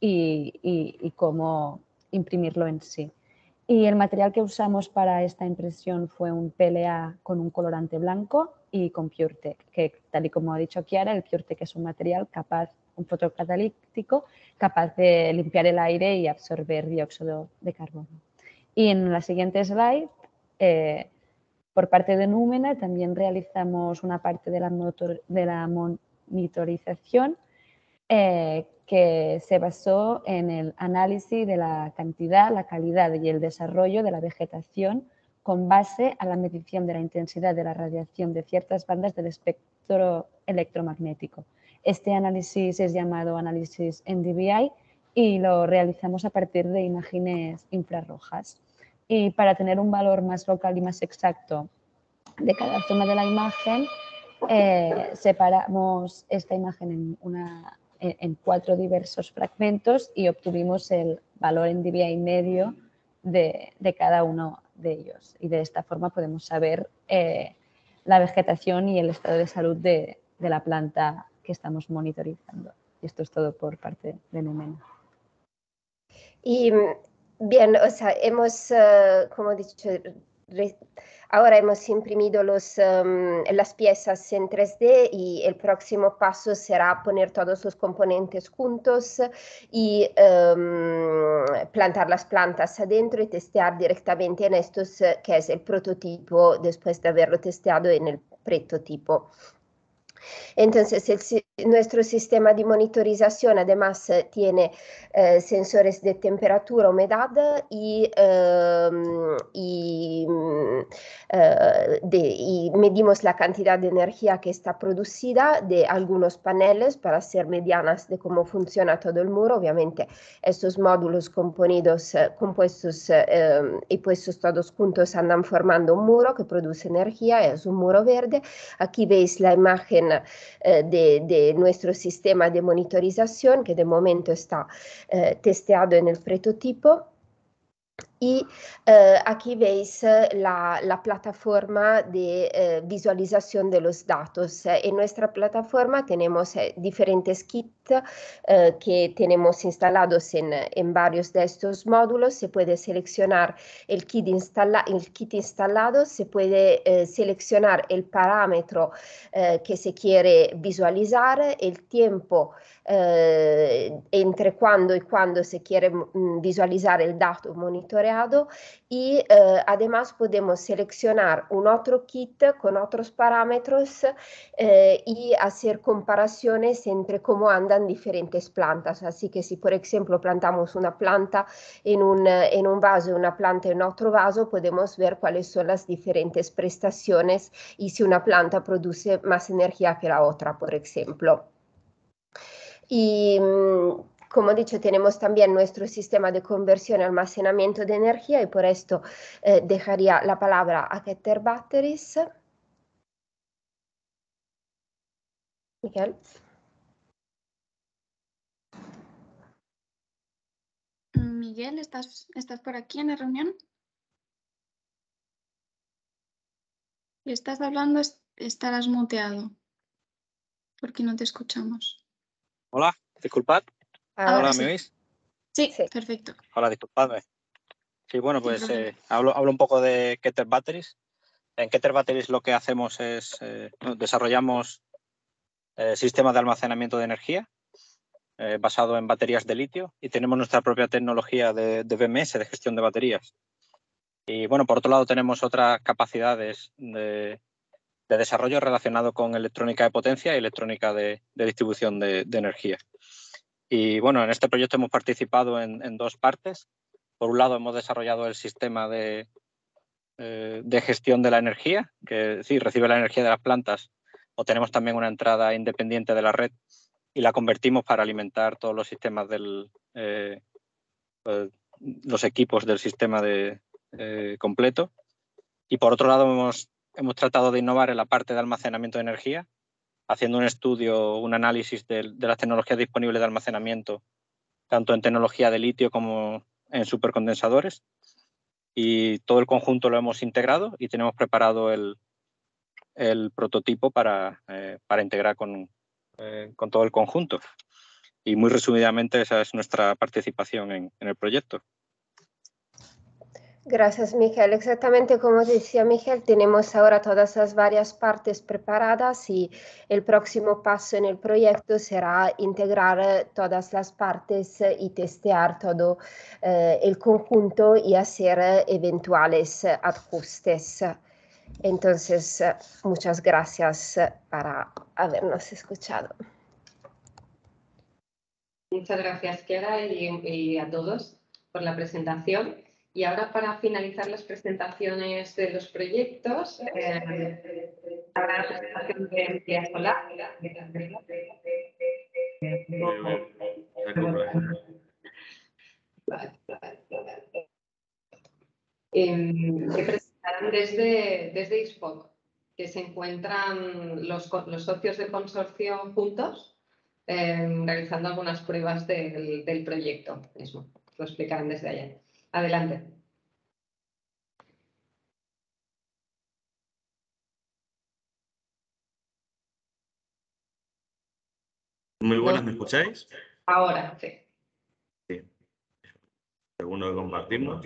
y, y, y cómo imprimirlo en sí. Y el material que usamos para esta impresión fue un P L A con un colorante blanco y con PureTech, que tal y como ha dicho Chiara, el PureTech es un material capaz un fotocatalítico capaz de limpiar el aire y absorber dióxido de carbono. Y en la siguiente slide, eh, por parte de Númena, también realizamos una parte de la, motor, de la monitorización eh, que se basó en el análisis de la cantidad, la calidad y el desarrollo de la vegetación con base a la medición de la intensidad de la radiación de ciertas bandas del espectro electromagnético. Este análisis es llamado análisis N D V I y lo realizamos a partir de imágenes infrarrojas. Y para tener un valor más local y más exacto de cada zona de la imagen, eh, separamos esta imagen en, una, en cuatro diversos fragmentos y obtuvimos el valor N D V I medio de, de cada uno de ellos. Y de esta forma podemos saber eh, la vegetación y el estado de salud de, de la planta que estamos monitorizando. Y esto es todo por parte de Númena. Y bien, o sea, hemos, uh, como he dicho, Ahora hemos imprimido los, um, las piezas en tres D y el próximo paso será poner todos los componentes juntos y um, plantar las plantas adentro y testear directamente en estos, que es el prototipo, después de haberlo testeado en el prototipo. Entonces, el, nuestro sistema de monitorización además tiene eh, sensores de temperatura, humedad y, eh, y, eh, de, y medimos la cantidad de energía que está producida de algunos paneles para hacer medianas de cómo funciona todo el muro. Obviamente, estos módulos componidos, compuestos eh, y puestos todos juntos andan formando un muro que produce energía, es un muro verde. Aquí veis la imagen De, de nuestro sistema de monitorización, que de momento está eh, testeado en el prototipo. Y eh, aquí veis la, la plataforma de eh, visualización de los datos. En nuestra plataforma tenemos eh, diferentes kits eh, que tenemos instalados en, en varios de estos módulos. Se puede seleccionar el kit, instala, el kit instalado, se puede eh, seleccionar el parámetro eh, que se quiere visualizar, el tiempo eh, entre cuándo y cuándo se quiere mm, visualizar el dato monitoreado. Y eh, además podemos seleccionar un otro kit con otros parámetros eh, y hacer comparaciones entre cómo andan diferentes plantas. Así que si, por ejemplo, plantamos una planta en un, en un vaso y una planta en otro vaso, podemos ver cuáles son las diferentes prestaciones y si una planta produce más energía que la otra, por ejemplo. Y... como he dicho, tenemos también nuestro sistema de conversión y almacenamiento de energía y por esto eh, dejaría la palabra a Keter Batteries. Miguel. Miguel, ¿estás, estás por aquí en la reunión? Si estás hablando, estarás muteado porque no te escuchamos. Hola, disculpad. ¿Ahora sí me oís? Sí, sí, perfecto. Ahora, disculpadme. Sí, bueno, pues eh, hablo, hablo un poco de Keter Batteries. En Keter Batteries lo que hacemos es eh, desarrollamos eh, sistemas de almacenamiento de energía eh, basado en baterías de litio y tenemos nuestra propia tecnología de, de B M S, de gestión de baterías. Y bueno, por otro lado tenemos otras capacidades de, de desarrollo relacionado con electrónica de potencia y electrónica de, de distribución de, de energía. Y bueno, en este proyecto hemos participado en, en dos partes. Por un lado, hemos desarrollado el sistema de, eh, de gestión de la energía, que sí, recibe la energía de las plantas, o tenemos también una entrada independiente de la red y la convertimos para alimentar todos los sistemas del, eh, eh, los equipos del sistema de, eh, completo. Y por otro lado, hemos, hemos tratado de innovar en la parte de almacenamiento de energía, haciendo un estudio, un análisis de, de las tecnologías disponibles de almacenamiento, tanto en tecnología de litio como en supercondensadores. Y todo el conjunto lo hemos integrado y tenemos preparado el, el prototipo para, eh, para integrar con, eh, con todo el conjunto. Y muy resumidamente esa es nuestra participación en, en el proyecto. Gracias, Miguel. Exactamente como decía Miguel, tenemos ahora todas las varias partes preparadas y el próximo paso en el proyecto será integrar todas las partes y testear todo eh, el conjunto y hacer eventuales ajustes. Entonces, muchas gracias para habernos escuchado. Muchas gracias, Chiara, y, y a todos por la presentación. Y ahora, para finalizar las presentaciones de los proyectos, eh, habrá la presentación de Empleasolar. Eh, que presentarán desde, desde I S F O C, que se encuentran los, los socios del consorcio juntos eh, realizando algunas pruebas de, del, del proyecto mismo. Lo explicarán desde allá. Adelante. Muy buenas, ¿me escucháis? Ahora, sí. Sí. Segundo que compartimos.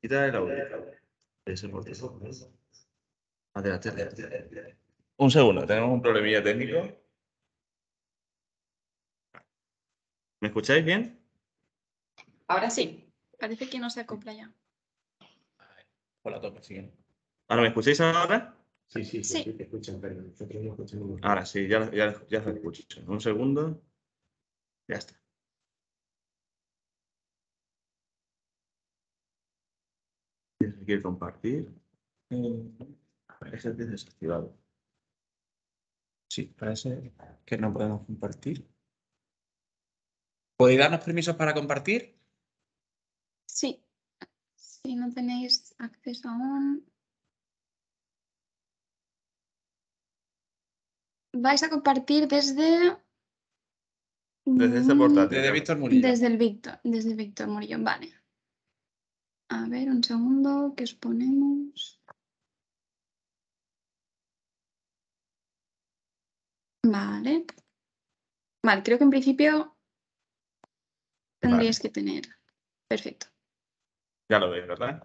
Quita el audio. Adelante, adelante. Un segundo, tenemos un problemilla técnico. ¿Me escucháis bien? Ahora sí. Parece que no se acopla ya. Hola, tope, siguiente. ¿Ahora me escucháis ahora? Sí, sí, sí, sí, te escuchan, pero nosotros no escuchamos. Ahora sí, ya, ya, ya se escucha. Un segundo. Ya está. ¿Quieres que compartir? Parece desactivado. Sí, parece que no podemos compartir. ¿Podéis darnos permisos para compartir? Sí. Si no tenéis acceso aún. Vais a compartir desde... Desde este portátil. Desde Víctor Murillo. Desde el Víctor, desde Víctor Murillo, vale. A ver, un segundo, que os ponemos. Vale. Vale, creo que en principio tendríais vale. que tener. Perfecto. Ya lo veis, ¿verdad?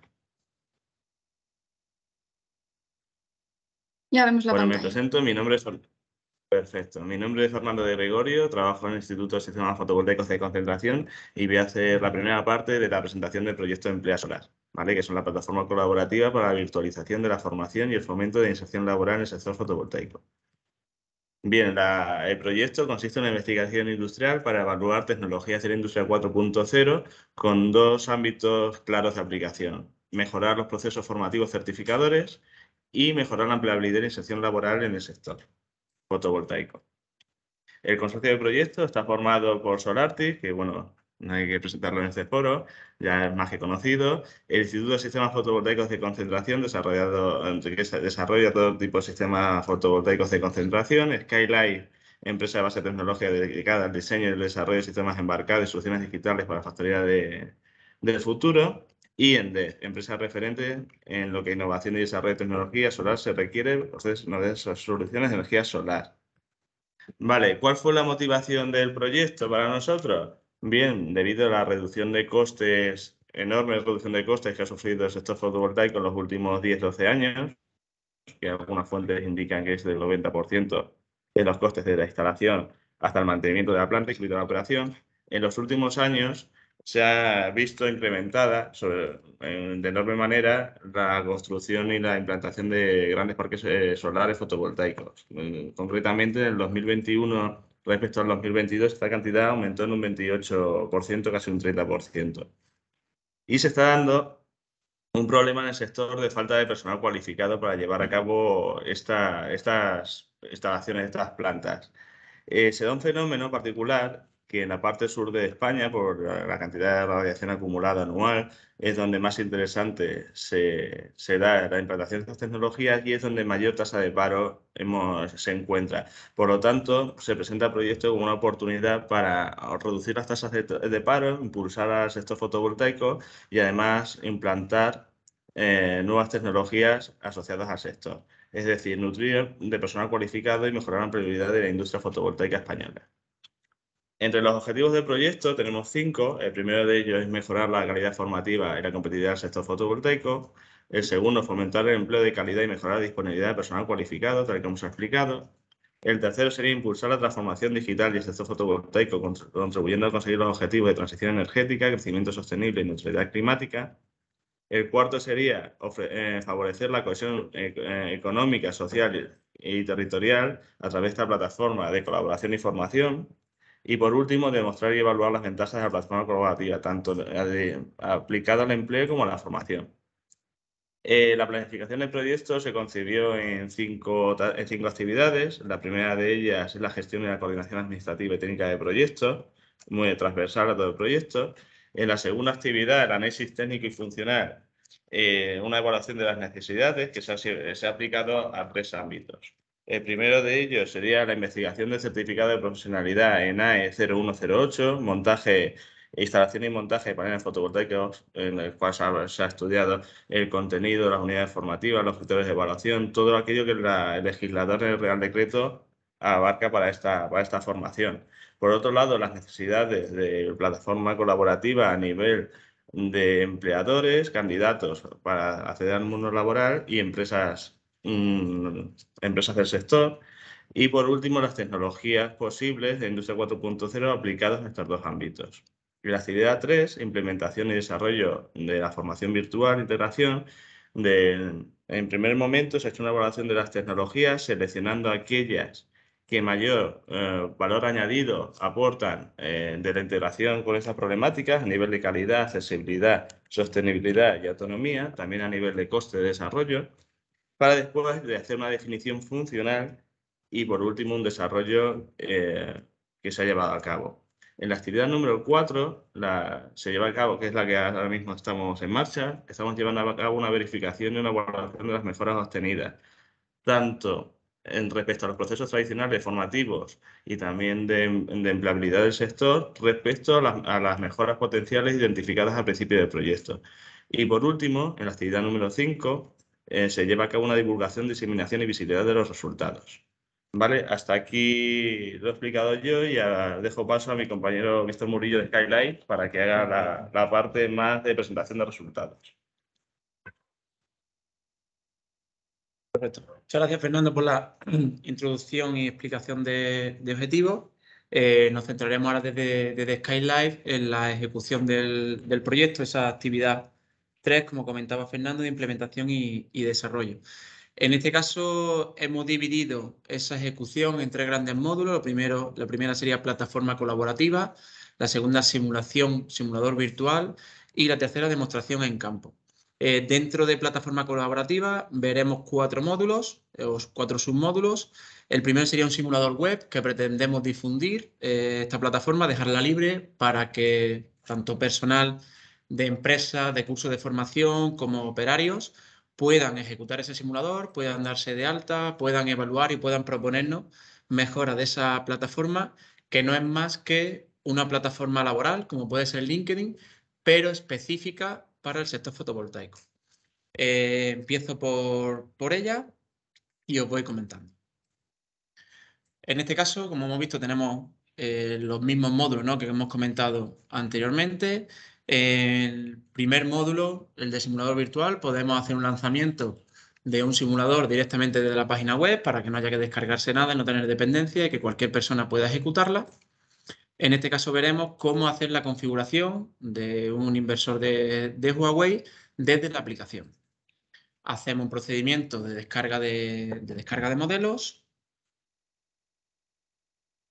Ya vemos la bueno, pantalla. Bueno, me presento, mi nombre es... Perfecto. Mi nombre es Fernando de Gregorio, trabajo en el Instituto de Sistemas Fotovoltaicos de Concentración y voy a hacer la primera parte de la presentación del proyecto Empleasolar, ¿vale? Que es una plataforma colaborativa para la virtualización de la formación y el fomento de inserción laboral en el sector fotovoltaico. Bien, la, el proyecto consiste en una investigación industrial para evaluar tecnologías de la industria cuatro punto cero con dos ámbitos claros de aplicación. Mejorar los procesos formativos certificadores y mejorar la empleabilidad y la inserción laboral en el sector fotovoltaico. El consorcio de proyecto está formado por Solartys, que bueno, no hay que presentarlo en este foro, ya es más que conocido. El Instituto de Sistemas Fotovoltaicos de Concentración, desarrollado, que desarrolla todo tipo de sistemas fotovoltaicos de concentración. Skylife, empresa de base de tecnología dedicada al diseño y el desarrollo de sistemas embarcados y soluciones digitales para la factoría de, del futuro. Y Ender, empresa referente en lo que innovación y desarrollo de tecnología solar se requiere, entonces, una de esas soluciones de energía solar. Vale, ¿cuál fue la motivación del proyecto para nosotros? Bien, debido a la reducción de costes, enorme reducción de costes que ha sufrido el sector fotovoltaico en los últimos diez a doce años, que algunas fuentes indican que es del noventa por ciento de los costes de la instalación hasta el mantenimiento de la planta, incluida la operación, en los últimos años se ha visto incrementada sobre, de enorme manera la construcción y la implantación de grandes parques eh, solares fotovoltaicos. Concretamente, en el dos mil veintiuno respecto al dos mil veintidós, esta cantidad aumentó en un veintiocho por ciento, casi un treinta por ciento. Y se está dando un problema en el sector de falta de personal cualificado para llevar a cabo esta, estas instalaciones, estas plantas. Eh, se da un fenómeno particular que en la parte sur de España, por la cantidad de radiación acumulada anual, es donde más interesante se, se da la implantación de estas tecnologías y es donde mayor tasa de paro hemos, se encuentra. Por lo tanto, se presenta el proyecto como una oportunidad para reducir las tasas de, de paro, impulsar al sector fotovoltaico y además implantar eh, nuevas tecnologías asociadas al sector. Es decir, nutrir de personal cualificado y mejorar la empleabilidad de la industria fotovoltaica española. Entre los objetivos del proyecto tenemos cinco. El primero de ellos es mejorar la calidad formativa y la competitividad del sector fotovoltaico. El segundo, fomentar el empleo de calidad y mejorar la disponibilidad de personal cualificado, tal y como se ha explicado. El tercero sería impulsar la transformación digital y el sector fotovoltaico, contribuyendo a conseguir los objetivos de transición energética, crecimiento sostenible y neutralidad climática. El cuarto sería eh, favorecer la cohesión eh, económica, social y territorial a través de esta plataforma de colaboración y formación. Y por último, demostrar y evaluar las ventajas de la plataforma colaborativa, tanto aplicada al empleo como a la formación. Eh, la planificación del proyecto se concibió en cinco, en cinco actividades. La primera de ellas es la gestión y la coordinación administrativa y técnica de proyectos, muy transversal a todo el proyecto. En la segunda actividad, el análisis técnico y funcional, eh, una evaluación de las necesidades que se ha, se ha aplicado a tres ámbitos. El primero de ellos sería la investigación del certificado de profesionalidad en A E cero uno cero ocho, montaje, instalación y montaje de paneles fotovoltaicos, en el cual se ha, se ha estudiado el contenido, las unidades formativas, los criterios de evaluación, todo aquello que la, el legislador del Real Decreto abarca para esta, para esta formación. Por otro lado, las necesidades de plataforma colaborativa a nivel de empleadores, candidatos para acceder al mundo laboral y empresas, mmm, empresas del sector. Y por último, las tecnologías posibles de Industria cuatro punto cero aplicadas en estos dos ámbitos. Y la actividad tres, implementación y desarrollo de la formación virtual, integración. De, en primer momento se ha hecho una evaluación de las tecnologías, seleccionando aquellas que mayor eh, valor añadido aportan eh, de la integración con estas problemáticas a nivel de calidad, accesibilidad, sostenibilidad y autonomía, también a nivel de coste de desarrollo, para después de hacer una definición funcional y, por último, un desarrollo eh, que se ha llevado a cabo. En la actividad número cuatro la, se lleva a cabo, que es la que ahora mismo estamos en marcha, estamos llevando a cabo una verificación y una evaluación de las mejoras obtenidas, tanto en respecto a los procesos tradicionales formativos y también de, de empleabilidad del sector respecto a las, a las mejoras potenciales identificadas al principio del proyecto. Y por último, en la actividad número cinco, eh, se lleva a cabo una divulgación, diseminación y visibilidad de los resultados. Vale, hasta aquí lo he explicado yo y ahora dejo paso a mi compañero Víctor Murillo de Skylife para que haga la, la parte más de presentación de resultados. Perfecto. Muchas gracias, Fernando, por la introducción y explicación de, de objetivos. Eh, nos centraremos ahora desde, desde Skylife en la ejecución del, del proyecto, esa actividad tres, como comentaba Fernando, de implementación y, y desarrollo. En este caso, hemos dividido esa ejecución en tres grandes módulos. Lo primero, la primera sería plataforma colaborativa, la segunda simulación, simulador virtual y la tercera demostración en campo. Eh, dentro de plataforma colaborativa veremos cuatro módulos, eh, o cuatro submódulos. El primero sería un simulador web que pretendemos difundir eh, esta plataforma, dejarla libre para que tanto personal de empresas, de cursos de formación como operarios puedan ejecutar ese simulador, puedan darse de alta, puedan evaluar y puedan proponernos mejoras de esa plataforma, que no es más que una plataforma laboral, como puede ser LinkedIn, pero específica para el sector fotovoltaico. Eh, empiezo por, por ella y os voy comentando. En este caso, como hemos visto, tenemos eh, los mismos módulos, ¿no?, que hemos comentado anteriormente. El primer módulo, el de simulador virtual, podemos hacer un lanzamiento de un simulador directamente desde la página web para que no haya que descargarse nada, no tener dependencia y que cualquier persona pueda ejecutarla. En este caso veremos cómo hacer la configuración de un inversor de, de Huawei desde la aplicación. Hacemos un procedimiento de descarga de, de, descarga de modelos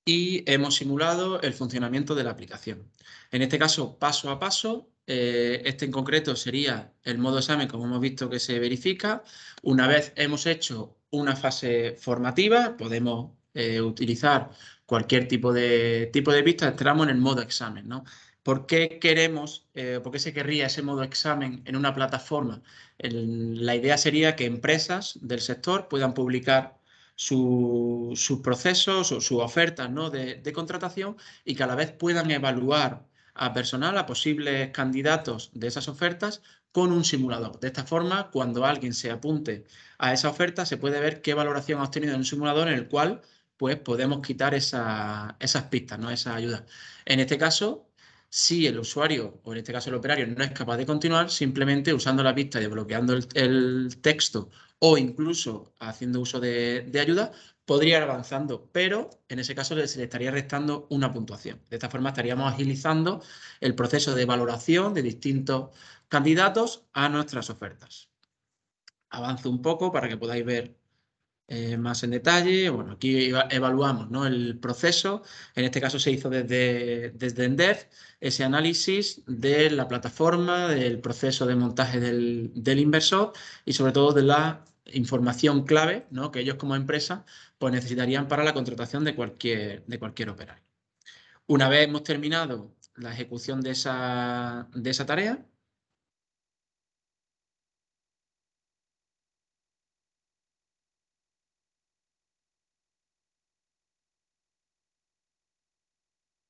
y hemos simulado el funcionamiento de la aplicación. En este caso, paso a paso, eh, este en concreto sería el modo examen, como hemos visto que se verifica. Una vez hemos hecho una fase formativa, podemos eh, utilizar cualquier tipo de, tipo de pista, entramos en el modo examen, ¿no? ¿Por qué queremos, eh, por qué se querría ese modo examen en una plataforma? El, la idea sería que empresas del sector puedan publicar Su, sus procesos o sus ofertas, ¿no?, de, de contratación y que a la vez puedan evaluar a personal, a posibles candidatos de esas ofertas con un simulador. De esta forma, cuando alguien se apunte a esa oferta, se puede ver qué valoración ha obtenido en un simulador en el cual pues, podemos quitar esa, esas pistas, ¿no?, esas ayudas. En este caso, si el usuario o en este caso el operario no es capaz de continuar, simplemente usando la pista y desbloqueando el, el texto o incluso haciendo uso de, de ayuda, podría ir avanzando, pero en ese caso se le estaría restando una puntuación. De esta forma estaríamos agilizando el proceso de valoración de distintos candidatos a nuestras ofertas. Avanzo un poco para que podáis ver eh, más en detalle. Bueno, aquí evaluamos, ¿no?, el proceso. En este caso se hizo desde, desde Ender ese análisis de la plataforma, del proceso de montaje del, del inversor y sobre todo de la información clave, ¿no?, que ellos como empresa pues necesitarían para la contratación de cualquier, de cualquier operario. Una vez hemos terminado la ejecución de esa, de esa tarea,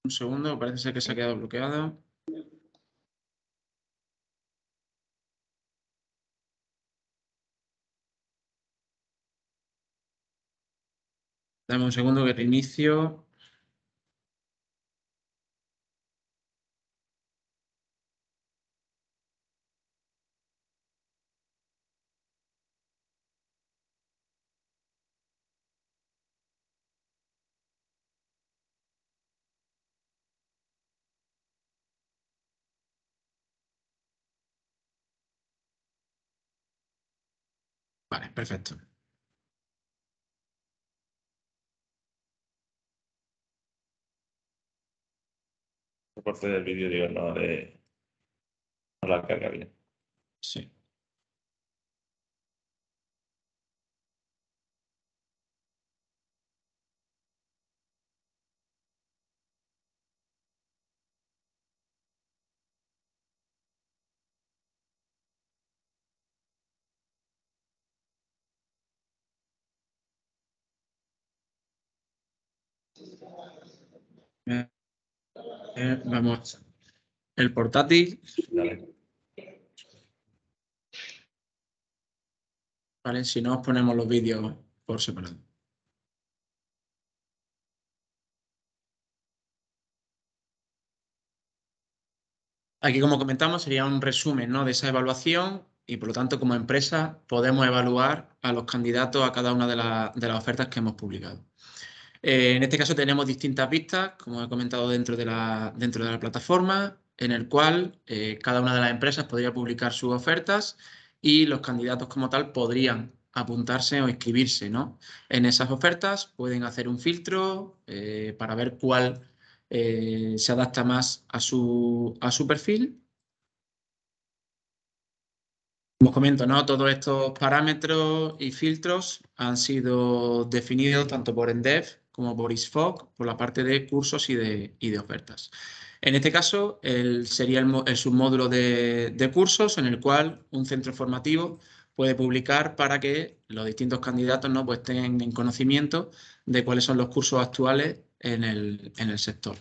un segundo, parece ser que se ha quedado bloqueado. Dame un segundo que reinicio. Vale, perfecto. Parte del vídeo, digo, no de no la carga bien. Sí. Bien. Eh, vamos, el portátil. Dale. Vale, si no, ponemos los vídeos por separado. Aquí, como comentamos, sería un resumen, ¿no?, de esa evaluación y, por lo tanto, como empresa podemos evaluar a los candidatos a cada una de, la, de las ofertas que hemos publicado. Eh, en este caso tenemos distintas vistas, como he comentado, dentro de la, dentro de la plataforma, en el cual eh, cada una de las empresas podría publicar sus ofertas y los candidatos como tal podrían apuntarse o inscribirse, ¿no?, en esas ofertas. Pueden hacer un filtro eh, para ver cuál eh, se adapta más a su, a su perfil. Como os comento, ¿no?, todos estos parámetros y filtros han sido definidos tanto por ENDEV como por I S F O C, por la parte de cursos y de, y de ofertas. En este caso, el, sería el, el submódulo de, de cursos, en el cual un centro formativo puede publicar para que los distintos candidatos, ¿no?, pues estén en conocimiento de cuáles son los cursos actuales en el, en el sector.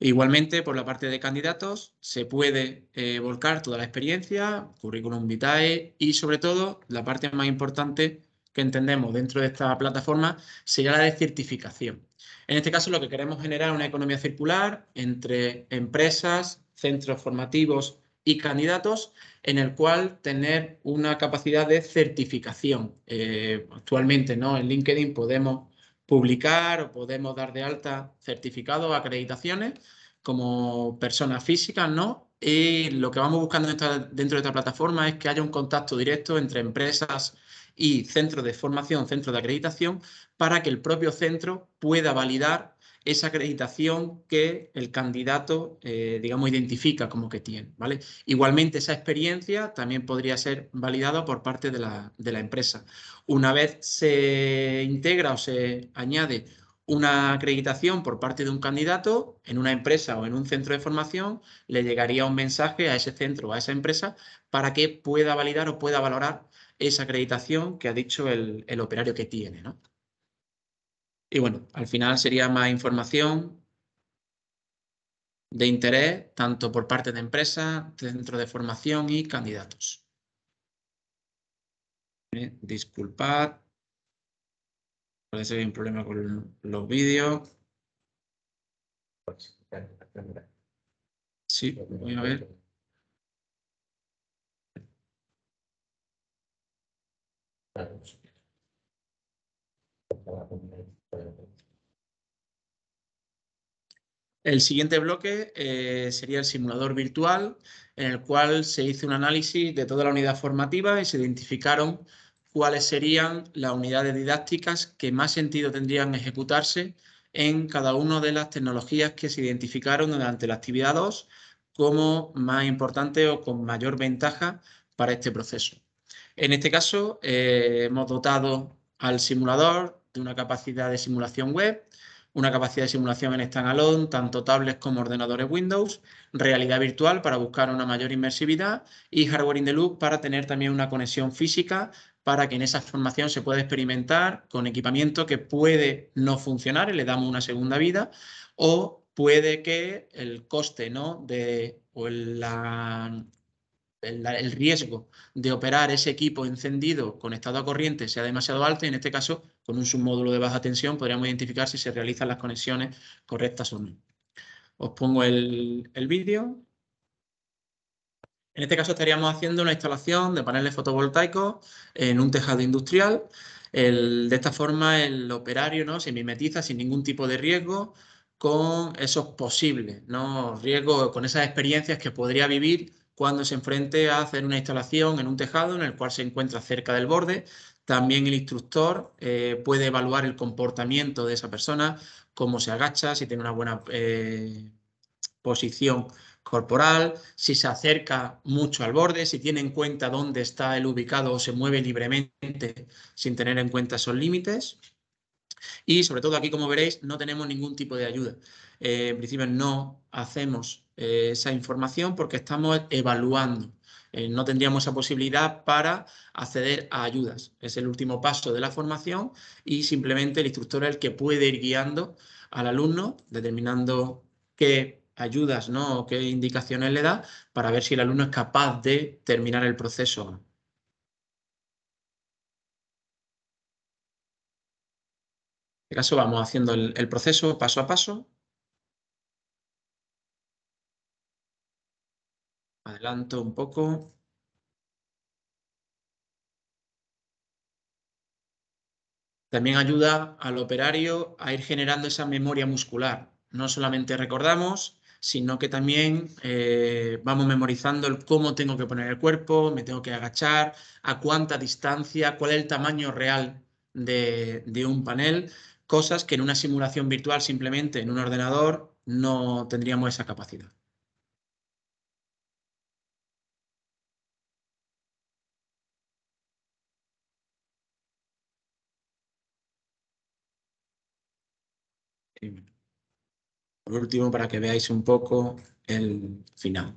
Igualmente, por la parte de candidatos, se puede eh, volcar toda la experiencia, currículum vitae y, sobre todo, la parte más importante que entendemos dentro de esta plataforma sería la de certificación. En este caso, lo que queremos es generar una economía circular entre empresas, centros formativos y candidatos, en el cual tener una capacidad de certificación. Eh, actualmente, ¿no?, en LinkedIn podemos publicar o podemos dar de alta certificados, acreditaciones como personas físicas, ¿no? Y lo que vamos buscando dentro de esta plataforma es que haya un contacto directo entre empresas y centros de formación, centros de acreditación, para que el propio centro pueda validar esa acreditación que el candidato, eh, digamos, identifica como que tiene, ¿vale? Igualmente, esa experiencia también podría ser validada por parte de la, de la empresa. Una vez se integra o se añade una acreditación por parte de un candidato, en una empresa o en un centro de formación, le llegaría un mensaje a ese centro o a esa empresa para que pueda validar o pueda valorar esa acreditación que ha dicho el, el operario que tiene, ¿no? Y bueno, al final sería más información de interés, tanto por parte de empresas, centros de formación y candidatos. Eh, disculpad, parece que hay un problema con los vídeos. Sí, voy a ver. El siguiente bloque eh, sería el simulador virtual, en el cual se hizo un análisis de toda la unidad formativa y se identificaron cuáles serían las unidades didácticas que más sentido tendrían ejecutarse en cada una de las tecnologías que se identificaron durante la actividad dos como más importante o con mayor ventaja para este proceso. En este caso, eh, hemos dotado al simulador de una capacidad de simulación web, una capacidad de simulación en standalone, tanto tablets como ordenadores Windows, realidad virtual para buscar una mayor inmersividad y hardware in the loop para tener también una conexión física para que en esa formación se pueda experimentar con equipamiento que puede no funcionar y le damos una segunda vida, o puede que el coste, ¿no?, de, o el, la... el riesgo de operar ese equipo encendido conectado a corriente sea demasiado alto, y en este caso, con un submódulo de baja tensión, podríamos identificar si se realizan las conexiones correctas o no. Os pongo el, el vídeo. En este caso estaríamos haciendo una instalación de paneles fotovoltaicos en un tejado industrial. El, de esta forma el operario, ¿no?, se mimetiza sin ningún tipo de riesgo con esos posibles, ¿no?, riesgos, con esas experiencias que podría vivir cuando se enfrente a hacer una instalación en un tejado en el cual se encuentra cerca del borde. También el instructor eh, puede evaluar el comportamiento de esa persona, cómo se agacha, si tiene una buena eh, posición corporal, si se acerca mucho al borde, si tiene en cuenta dónde está él ubicado o se mueve libremente sin tener en cuenta esos límites. Y sobre todo aquí, como veréis, no tenemos ningún tipo de ayuda. Eh, en principio no hacemos eh, esa información porque estamos evaluando. Eh, no tendríamos esa posibilidad para acceder a ayudas. Es el último paso de la formación y simplemente el instructor es el que puede ir guiando al alumno, determinando qué ayudas, ¿no?, o qué indicaciones le da para ver si el alumno es capaz de terminar el proceso. En este caso vamos haciendo el, el proceso paso a paso. Adelanto un poco. También ayuda al operario a ir generando esa memoria muscular. No solamente recordamos, sino que también eh, vamos memorizando el cómo tengo que poner el cuerpo, me tengo que agachar, a cuánta distancia, cuál es el tamaño real de, de un panel. Cosas que en una simulación virtual, simplemente en un ordenador, no tendríamos esa capacidad. Por último, para que veáis un poco el final.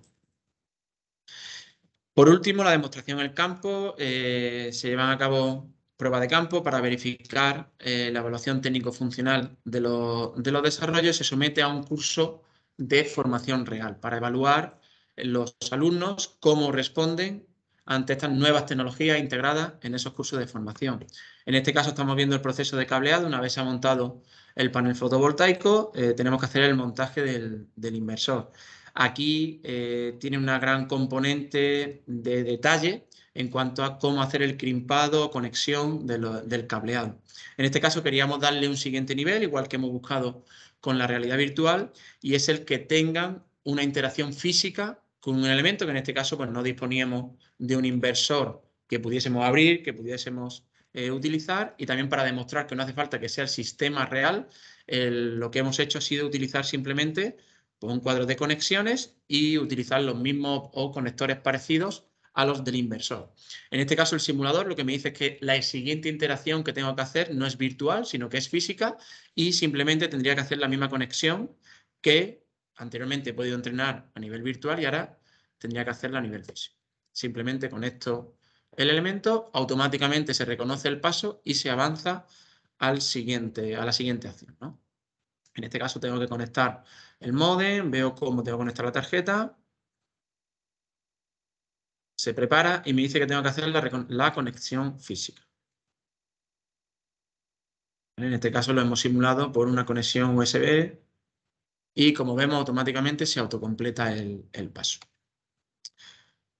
Por último, la demostración en el campo. Eh, se llevan a cabo pruebas de campo para verificar eh, la evaluación técnico-funcional de, lo, de los desarrollos. Se somete a un curso de formación real para evaluar los alumnos cómo responden ante estas nuevas tecnologías integradas en esos cursos de formación. En este caso estamos viendo el proceso de cableado. Una vez se ha montado el panel fotovoltaico, eh, tenemos que hacer el montaje del, del inversor. Aquí eh, tiene una gran componente de detalle en cuanto a cómo hacer el crimpado o conexión de lo, del cableado. En este caso queríamos darle un siguiente nivel, igual que hemos buscado con la realidad virtual, y es el que tengan una interacción física con un elemento, que en este caso pues, no disponíamos de un inversor que pudiésemos abrir, que pudiésemos eh, utilizar, y también para demostrar que no hace falta que sea el sistema real, el, lo que hemos hecho ha sido utilizar simplemente pues, un cuadro de conexiones y utilizar los mismos o conectores parecidos a los del inversor. En este caso el simulador lo que me dice es que la siguiente interacción que tengo que hacer no es virtual, sino que es física, y simplemente tendría que hacer la misma conexión que anteriormente he podido entrenar a nivel virtual y ahora tendría que hacerlo a nivel físico. Simplemente conecto el elemento, automáticamente se reconoce el paso y se avanza al siguiente, a la siguiente acción, ¿no? En este caso tengo que conectar el módem, veo cómo tengo que conectar la tarjeta, se prepara y me dice que tengo que hacer la, la conexión física. En este caso lo hemos simulado por una conexión U S B y como vemos automáticamente se autocompleta el, el paso.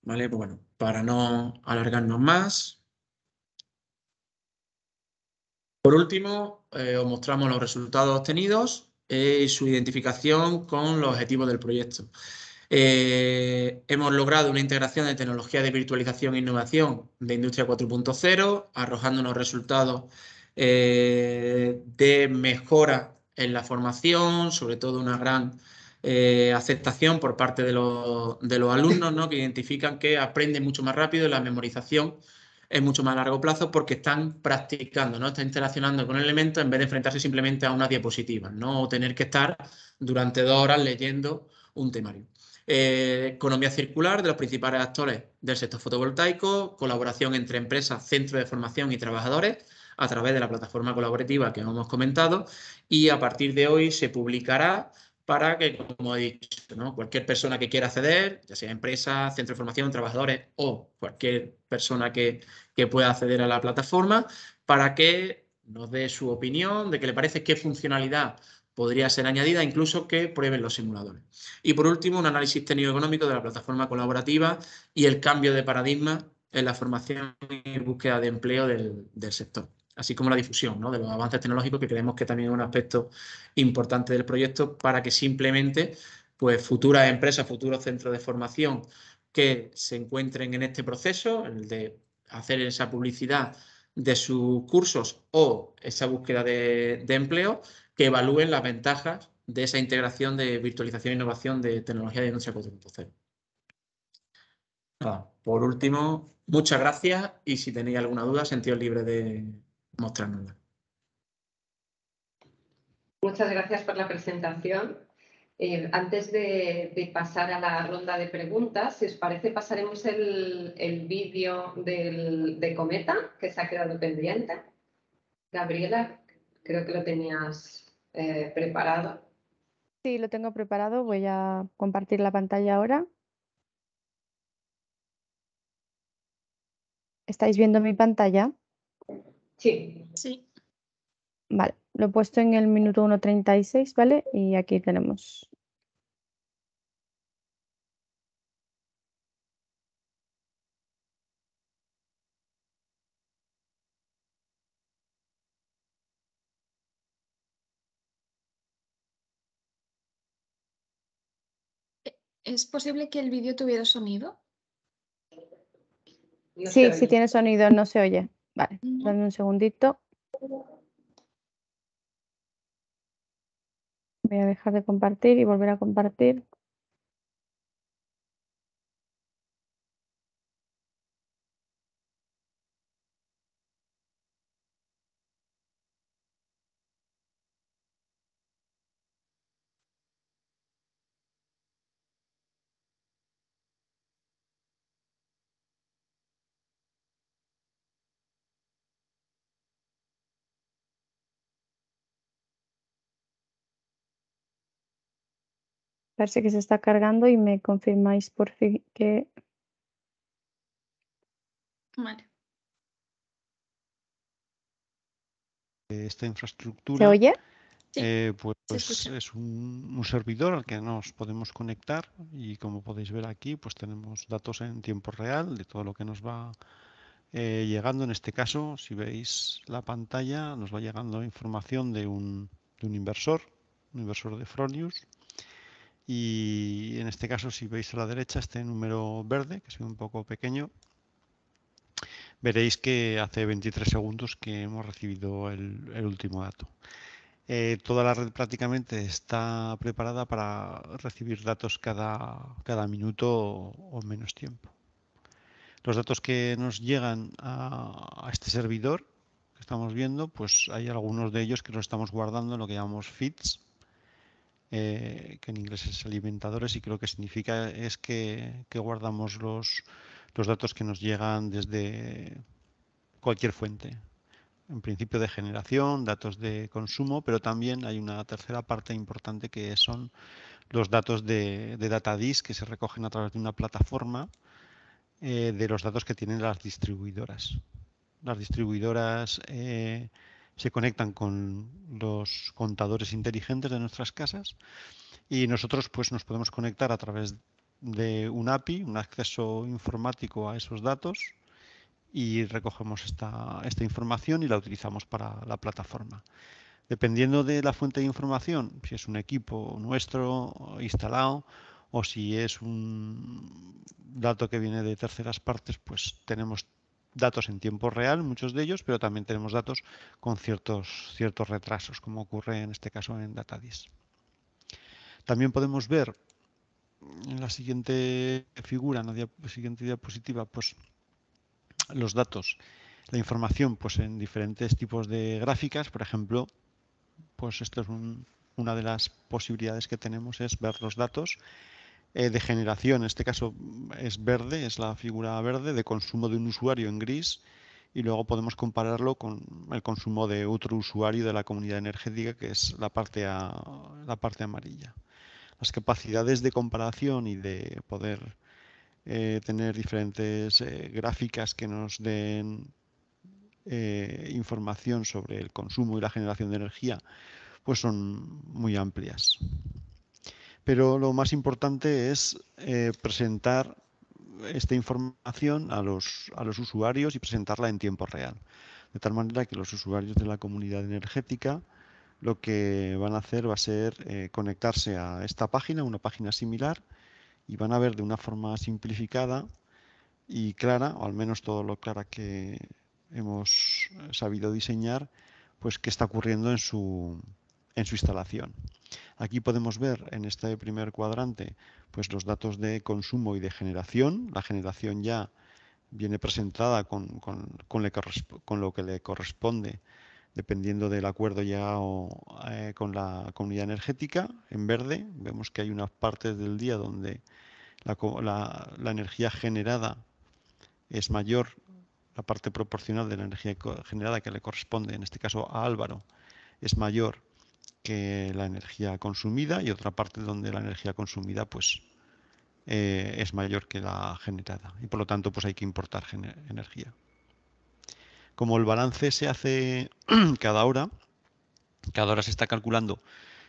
Vale, pues bueno, para no alargarnos más. Por último, eh, os mostramos los resultados obtenidos eh, y su identificación con los objetivos del proyecto. Eh, hemos logrado una integración de tecnología de virtualización e innovación de Industria cuatro punto cero, arrojando unos resultados eh, de mejora en la formación, sobre todo una gran Eh, aceptación por parte de, lo, de los alumnos, ¿no?, que identifican que aprenden mucho más rápido y la memorización es mucho más a largo plazo porque están practicando, ¿no?, están interaccionando con el elemento en vez de enfrentarse simplemente a unas diapositivas, ¿no?, o tener que estar durante dos horas leyendo un temario. Eh, economía circular de los principales actores del sector fotovoltaico, colaboración entre empresas, centros de formación y trabajadores a través de la plataforma colaborativa que hemos comentado, y a partir de hoy se publicará para que, como he dicho, ¿no?, cualquier persona que quiera acceder, ya sea empresa, centro de formación, trabajadores o cualquier persona que, que pueda acceder a la plataforma, para que nos dé su opinión de qué le parece, qué funcionalidad podría ser añadida, incluso que prueben los simuladores. Y por último, un análisis técnico-económico de la plataforma colaborativa y el cambio de paradigma en la formación y búsqueda de empleo del, del sector, así como la difusión, ¿no?, de los avances tecnológicos, que creemos que también es un aspecto importante del proyecto para que simplemente pues, futuras empresas, futuros centros de formación que se encuentren en este proceso, el de hacer esa publicidad de sus cursos o esa búsqueda de, de empleo, que evalúen las ventajas de esa integración de virtualización e innovación de tecnología de industria cuatro punto cero. Nada, por último, muchas gracias y si tenéis alguna duda, sentíos libres de mostrárnosla. Muchas gracias por la presentación. Eh, antes de, de pasar a la ronda de preguntas, si os parece, pasaremos el, el vídeo del, de Cometa, que se ha quedado pendiente. Gabriela, creo que lo tenías eh, preparado. Sí, lo tengo preparado. Voy a compartir la pantalla ahora. ¿Estáis viendo mi pantalla? Sí. Sí. Vale, lo he puesto en el minuto uno treinta y seis, ¿vale? Y aquí tenemos. ¿Es posible que el vídeo tuviera sonido? No sí, sí tiene sonido, no se oye. Vale, uh-huh. Dame un segundito. Voy a dejar de compartir y volver a compartir. Parece que se está cargando y me confirmáis por fin que... Vale. Esta infraestructura... ¿Se oye? Eh, sí, pues es un, un servidor al que nos podemos conectar y como podéis ver aquí, pues tenemos datos en tiempo real de todo lo que nos va eh, llegando. En este caso, si veis la pantalla, nos va llegando información de un, de un inversor, un inversor de Fronius. Y en este caso, si veis a la derecha este número verde, que es un poco pequeño, veréis que hace veintitrés segundos que hemos recibido el, el último dato. Eh, toda la red prácticamente está preparada para recibir datos cada, cada minuto o menos tiempo. Los datos que nos llegan a, a este servidor que estamos viendo, pues hay algunos de ellos que los estamos guardando en lo que llamamos feeds. Eh, que en inglés es alimentadores y que lo que significa es que, que guardamos los, los datos que nos llegan desde cualquier fuente. En principio de generación, datos de consumo, pero también hay una tercera parte importante que son los datos de, de DataDis que se recogen a través de una plataforma eh, de los datos que tienen las distribuidoras. Las distribuidoras... Eh, se conectan con los contadores inteligentes de nuestras casas y nosotros pues nos podemos conectar a través de un A P I, un acceso informático a esos datos y recogemos esta, esta información y la utilizamos para la plataforma. Dependiendo de la fuente de información, si es un equipo nuestro instalado o si es un dato que viene de terceras partes, pues tenemos datos en tiempo real, muchos de ellos, pero también tenemos datos con ciertos, ciertos retrasos, como ocurre en este caso en DataDis. También podemos ver en la siguiente figura, en la dia, siguiente diapositiva, pues los datos, la información pues en diferentes tipos de gráficas. Por ejemplo, pues esto es un, una de las posibilidades que tenemos, es ver los datos de generación, en este caso es verde, es la figura verde, de consumo de un usuario en gris y luego podemos compararlo con el consumo de otro usuario de la comunidad energética, que es la parte, a, la parte amarilla. Las capacidades de comparación y de poder eh, tener diferentes eh, gráficas que nos den eh, información sobre el consumo y la generación de energía, pues son muy amplias. Pero lo más importante es eh, presentar esta información a los, a los usuarios y presentarla en tiempo real. De tal manera que los usuarios de la comunidad energética lo que van a hacer va a ser eh, conectarse a esta página, una página similar, y van a ver de una forma simplificada y clara, o al menos todo lo clara que hemos sabido diseñar, pues qué está ocurriendo en su, en su instalación. Aquí podemos ver en este primer cuadrante pues los datos de consumo y de generación. La generación ya viene presentada con, con, con, le con lo que le corresponde dependiendo del acuerdo ya o, eh, con la comunidad energética. En verde vemos que hay unas partes del día donde la, la, la energía generada es mayor, la parte proporcional de la energía generada que le corresponde, en este caso a Álvaro, es mayor que la energía consumida, y otra parte donde la energía consumida pues eh, es mayor que la generada y por lo tanto pues hay que importar energía. Como el balance se hace cada hora, cada hora se está calculando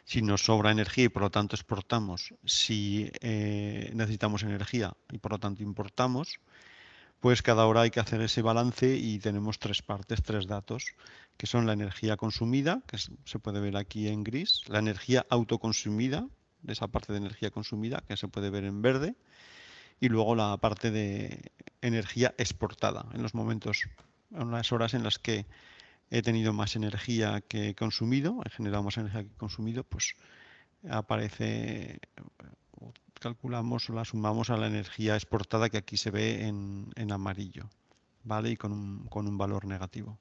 si nos sobra energía y por lo tanto exportamos, si eh, necesitamos energía y por lo tanto importamos, pues cada hora hay que hacer ese balance y tenemos tres partes, tres datos, que son la energía consumida, que se puede ver aquí en gris, la energía autoconsumida, esa parte de energía consumida, que se puede ver en verde, y luego la parte de energía exportada, en los momentos, en las horas en las que he tenido más energía que he consumido, he generado más energía que he consumido, pues aparece, calculamos o la sumamos a la energía exportada que aquí se ve en, en amarillo, ¿vale? Y con un, con un valor negativo.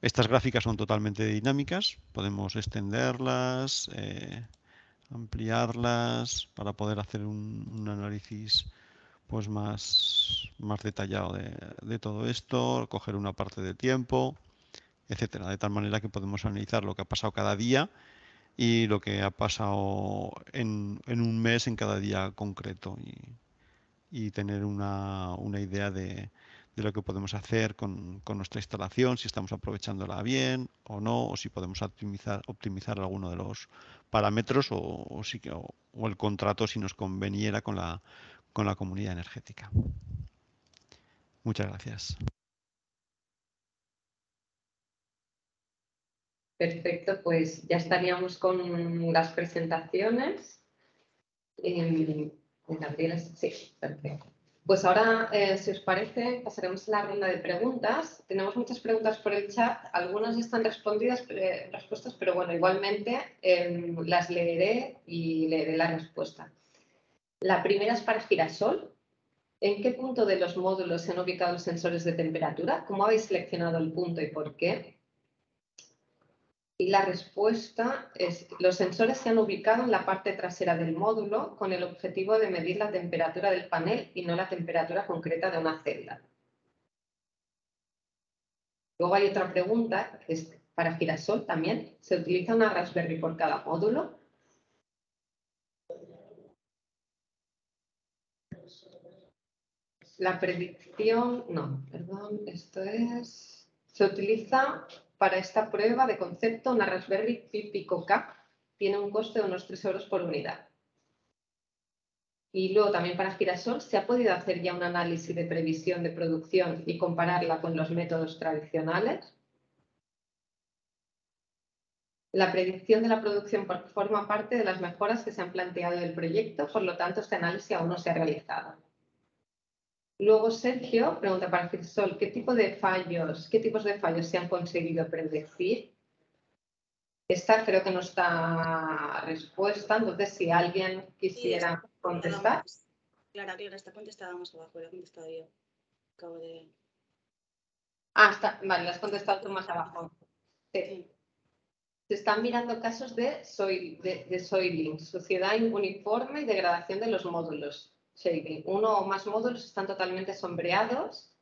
Estas gráficas son totalmente dinámicas, podemos extenderlas, eh, ampliarlas para poder hacer un, un análisis pues más, más detallado de, de todo esto, coger una parte de tiempo, etcétera, de tal manera que podemos analizar lo que ha pasado cada día y lo que ha pasado en, en un mes en cada día concreto y, y tener una, una idea de, de lo que podemos hacer con, con nuestra instalación, si estamos aprovechándola bien o no, o si podemos optimizar, optimizar alguno de los parámetros o, o, si, o, o el contrato si nos conveniera con la, con la comunidad energética. Muchas gracias. Perfecto, pues ya estaríamos con las presentaciones. Eh, Gabriela, sí, perfecto. Pues ahora, eh, si os parece, pasaremos a la ronda de preguntas. Tenemos muchas preguntas por el chat, algunas están respondidas, eh, respuestas, pero bueno, igualmente eh, las leeré y leeré la respuesta. La primera es para Girasol. ¿En qué punto de los módulos se han ubicado los sensores de temperatura? ¿Cómo habéis seleccionado el punto y por qué? Y la respuesta es, los sensores se han ubicado en la parte trasera del módulo con el objetivo de medir la temperatura del panel y no la temperatura concreta de una celda. Luego hay otra pregunta, que es para Girasol también. ¿Se utiliza una Raspberry por cada módulo? La predicción, no, perdón, esto es, se utiliza... Para esta prueba de concepto, una Raspberry Pi Pico tiene un coste de unos tres euros por unidad. Y luego también para Girasol, ¿se ha podido hacer ya un análisis de previsión de producción y compararla con los métodos tradicionales? La predicción de la producción forma parte de las mejoras que se han planteado del proyecto, por lo tanto este análisis aún no se ha realizado. Luego Sergio pregunta para Girasol, ¿qué tipo de fallos, qué tipos de fallos se han conseguido predecir? Esta creo que no está respuesta, entonces si alguien quisiera sí, contestar. Clara, Clara, está contestada más abajo, la he contestado yo. Acabo de... Ah, está, vale, la has contestado tú más abajo. Sí. Sí. Se están mirando casos de, soil, de, de soiling, suciedad uniforme y degradación de los módulos. Shading. Uno o más módulos están totalmente sombreados,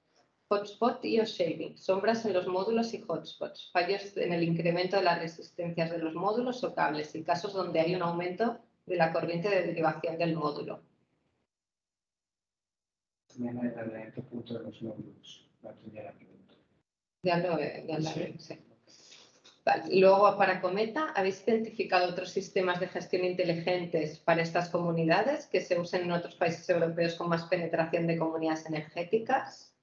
hotspot y o shading, sombras en los módulos y hotspots, fallos en el incremento de las resistencias de los módulos o cables y casos donde hay un aumento de la corriente de derivación del módulo. Ya lo veo, ya lo veo, sí. Vale. Luego, para Cometa, ¿habéis identificado otros sistemas de gestión inteligentes para estas comunidades que se usen en otros países europeos con más penetración de comunidades energéticas?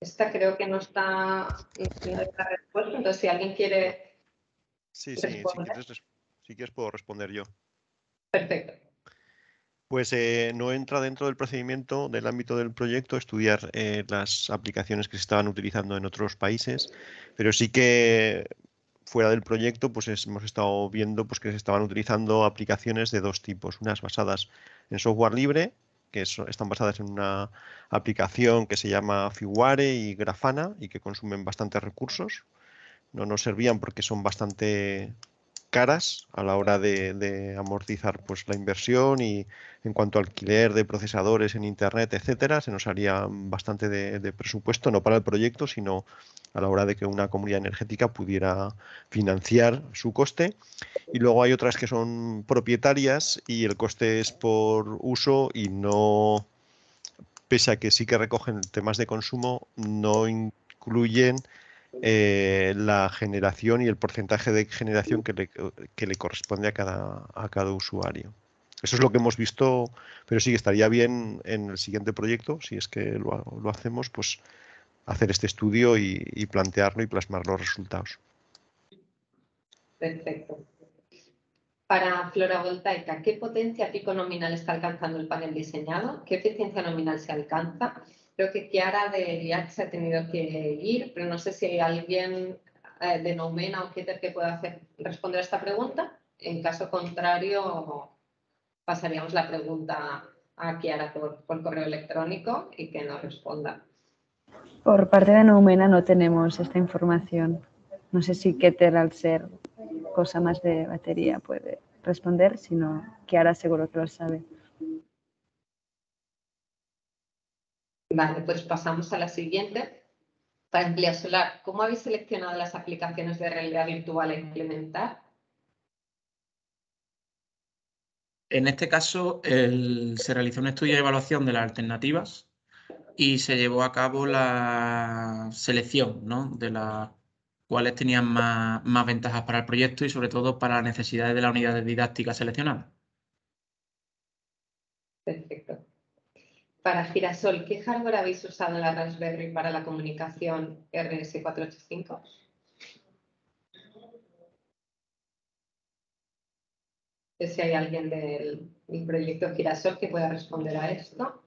Esta creo que no está, no está respuesta, entonces si alguien quiere sí, sí, responder. Si quieres, si quieres puedo responder yo. Perfecto. Pues eh, no entra dentro del procedimiento del ámbito del proyecto estudiar eh, las aplicaciones que se estaban utilizando en otros países, pero sí que fuera del proyecto pues es, hemos estado viendo pues, que se estaban utilizando aplicaciones de dos tipos, unas basadas en software libre, que es, están basadas en una aplicación que se llama Figuare y Grafana y que consumen bastantes recursos. No nos servían porque son bastante caras a la hora de, de amortizar pues la inversión, y en cuanto a alquiler de procesadores en internet, etcétera, se nos haría bastante de, de presupuesto, no para el proyecto, sino a la hora de que una comunidad energética pudiera financiar su coste. Y luego hay otras que son propietarias y el coste es por uso y no, pese a que sí que recogen temas de consumo, no incluyen Eh, la generación y el porcentaje de generación que le, que le corresponde a cada, a cada usuario. Eso es lo que hemos visto, pero sí que estaría bien en el siguiente proyecto, si es que lo, lo hacemos, pues hacer este estudio y, y plantearlo y plasmar los resultados. Perfecto. Para Floravoltaica, ¿qué potencia pico nominal está alcanzando el panel diseñado? ¿Qué eficiencia nominal se alcanza? Creo que Chiara de I A C se ha tenido que ir, pero no sé si hay alguien eh, de Númena o Keter que pueda hacer, responder a esta pregunta. En caso contrario, pasaríamos la pregunta a Chiara por, por correo electrónico y que nos responda. Por parte de Númena no tenemos esta información. No sé si Keter, al ser cosa más de batería, puede responder, sino Chiara seguro que lo sabe. Vale, pues pasamos a la siguiente. Para Empleasolar, ¿cómo habéis seleccionado las aplicaciones de realidad virtual a implementar? En este caso, el, se realizó un estudio de evaluación de las alternativas y se llevó a cabo la selección, ¿no?, de las cuales tenían más, más ventajas para el proyecto y sobre todo para las necesidades de la unidad didáctica seleccionada. Perfecto. Para Girasol, ¿qué hardware habéis usado en la Raspberry para la comunicación R S cuatro ochenta y cinco? No sé si hay alguien del, del proyecto Girasol que pueda responder a esto.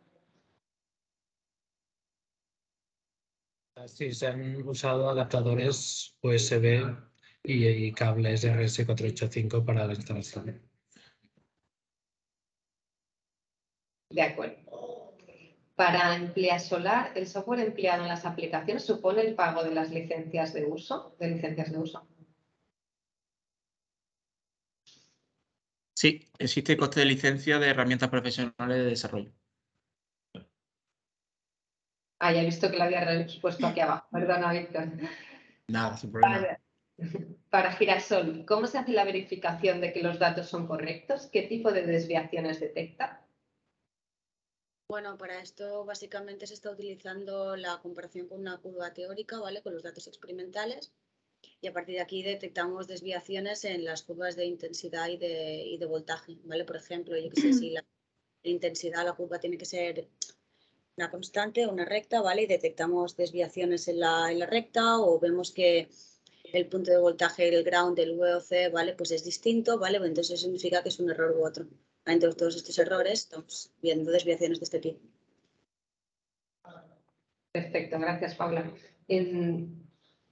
Sí, se han usado adaptadores U S B y, y cables R S cuatro ochenta y cinco para la instalación. De acuerdo. Para Empleasolar, ¿el software empleado en las aplicaciones supone el pago de las licencias de uso? De licencias de uso. Sí, existe coste de licencia de herramientas profesionales de desarrollo. Ah, ya he visto que lo había respuesto aquí abajo. Perdona, Víctor. Nada, sin problema. Para, para Girasol, ¿cómo se hace la verificación de que los datos son correctos? ¿Qué tipo de desviaciones detecta? Bueno, para esto básicamente se está utilizando la comparación con una curva teórica, ¿vale?, con los datos experimentales, y a partir de aquí detectamos desviaciones en las curvas de intensidad y de, y de voltaje, ¿vale? Por ejemplo, yo que sé, si la intensidad, la curva tiene que ser una constante o una recta, ¿vale?, y detectamos desviaciones en la, en la recta, o vemos que el punto de voltaje del ground del V O C, ¿vale?, pues es distinto, ¿vale?, pues entonces eso significa que es un error u otro. Entre todos estos errores estamos viendo desviaciones de este tipo. Perfecto, gracias, Paula. Eh,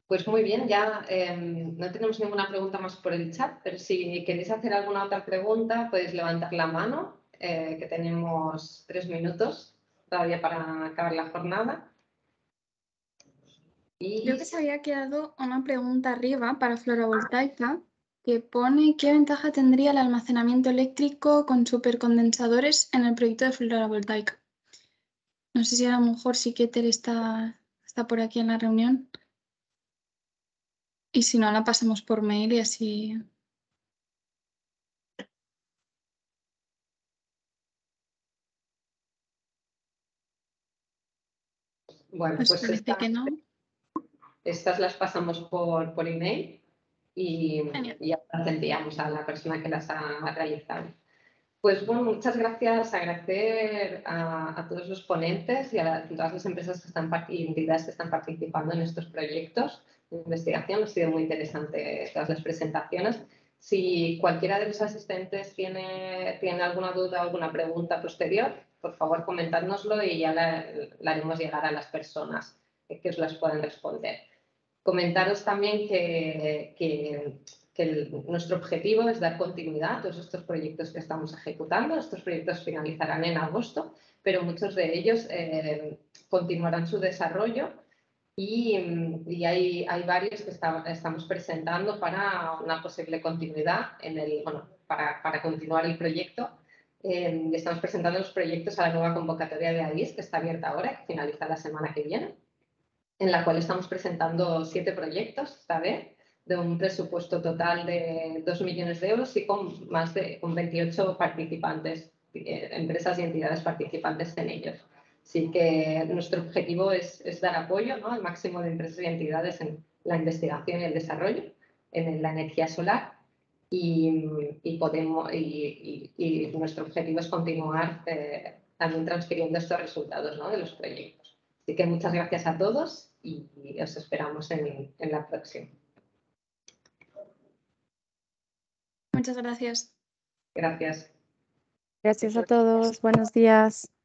pues muy bien, ya eh, no tenemos ninguna pregunta más por el chat, pero si queréis hacer alguna otra pregunta, podéis levantar la mano, eh, que tenemos tres minutos todavía para acabar la jornada. Y... Creo que se había quedado una pregunta arriba para Floravoltaica, que pone ¿qué ventaja tendría el almacenamiento eléctrico con supercondensadores en el proyecto de Floravoltaica? No sé si a lo mejor si Keter está, está por aquí en la reunión. Y si no, la pasamos por mail y así... Bueno, pues, pues esta, que no. Estas las pasamos por, por email. Y, y ya las enviamos a la persona que las ha realizado. Pues bueno, muchas gracias. Agradecer a, a todos los ponentes y a, la, a todas las empresas que están y entidades que están participando en estos proyectos de investigación. Ha sido muy interesante todas las presentaciones. Si cualquiera de los asistentes tiene, tiene alguna duda o alguna pregunta posterior, por favor comentárnoslo y ya la, la haremos llegar a las personas que os las puedan responder. Comentaros también que, que, que el, nuestro objetivo es dar continuidad a todos estos proyectos que estamos ejecutando. Estos proyectos finalizarán en agosto, pero muchos de ellos eh, continuarán su desarrollo y, y hay, hay varios que está, estamos presentando para una posible continuidad, en el, bueno, para, para continuar el proyecto. Eh, estamos presentando los proyectos a la nueva convocatoria de DataDis, que está abierta ahora, que finaliza la semana que viene, en la cual estamos presentando siete proyectos, esta vez, de un presupuesto total de dos millones de euros y con más de con veintiocho participantes, eh, empresas y entidades participantes en ellos. Así que nuestro objetivo es, es dar apoyo, ¿no?, al máximo de empresas y entidades en la investigación y el desarrollo, en la energía solar, y, y, podemos, y, y, y nuestro objetivo es continuar eh, también transfiriendo estos resultados, ¿no?, de los proyectos. Así que muchas gracias a todos. Y os esperamos en, en la próxima. Muchas gracias. Gracias. Gracias a todos. Buenos días.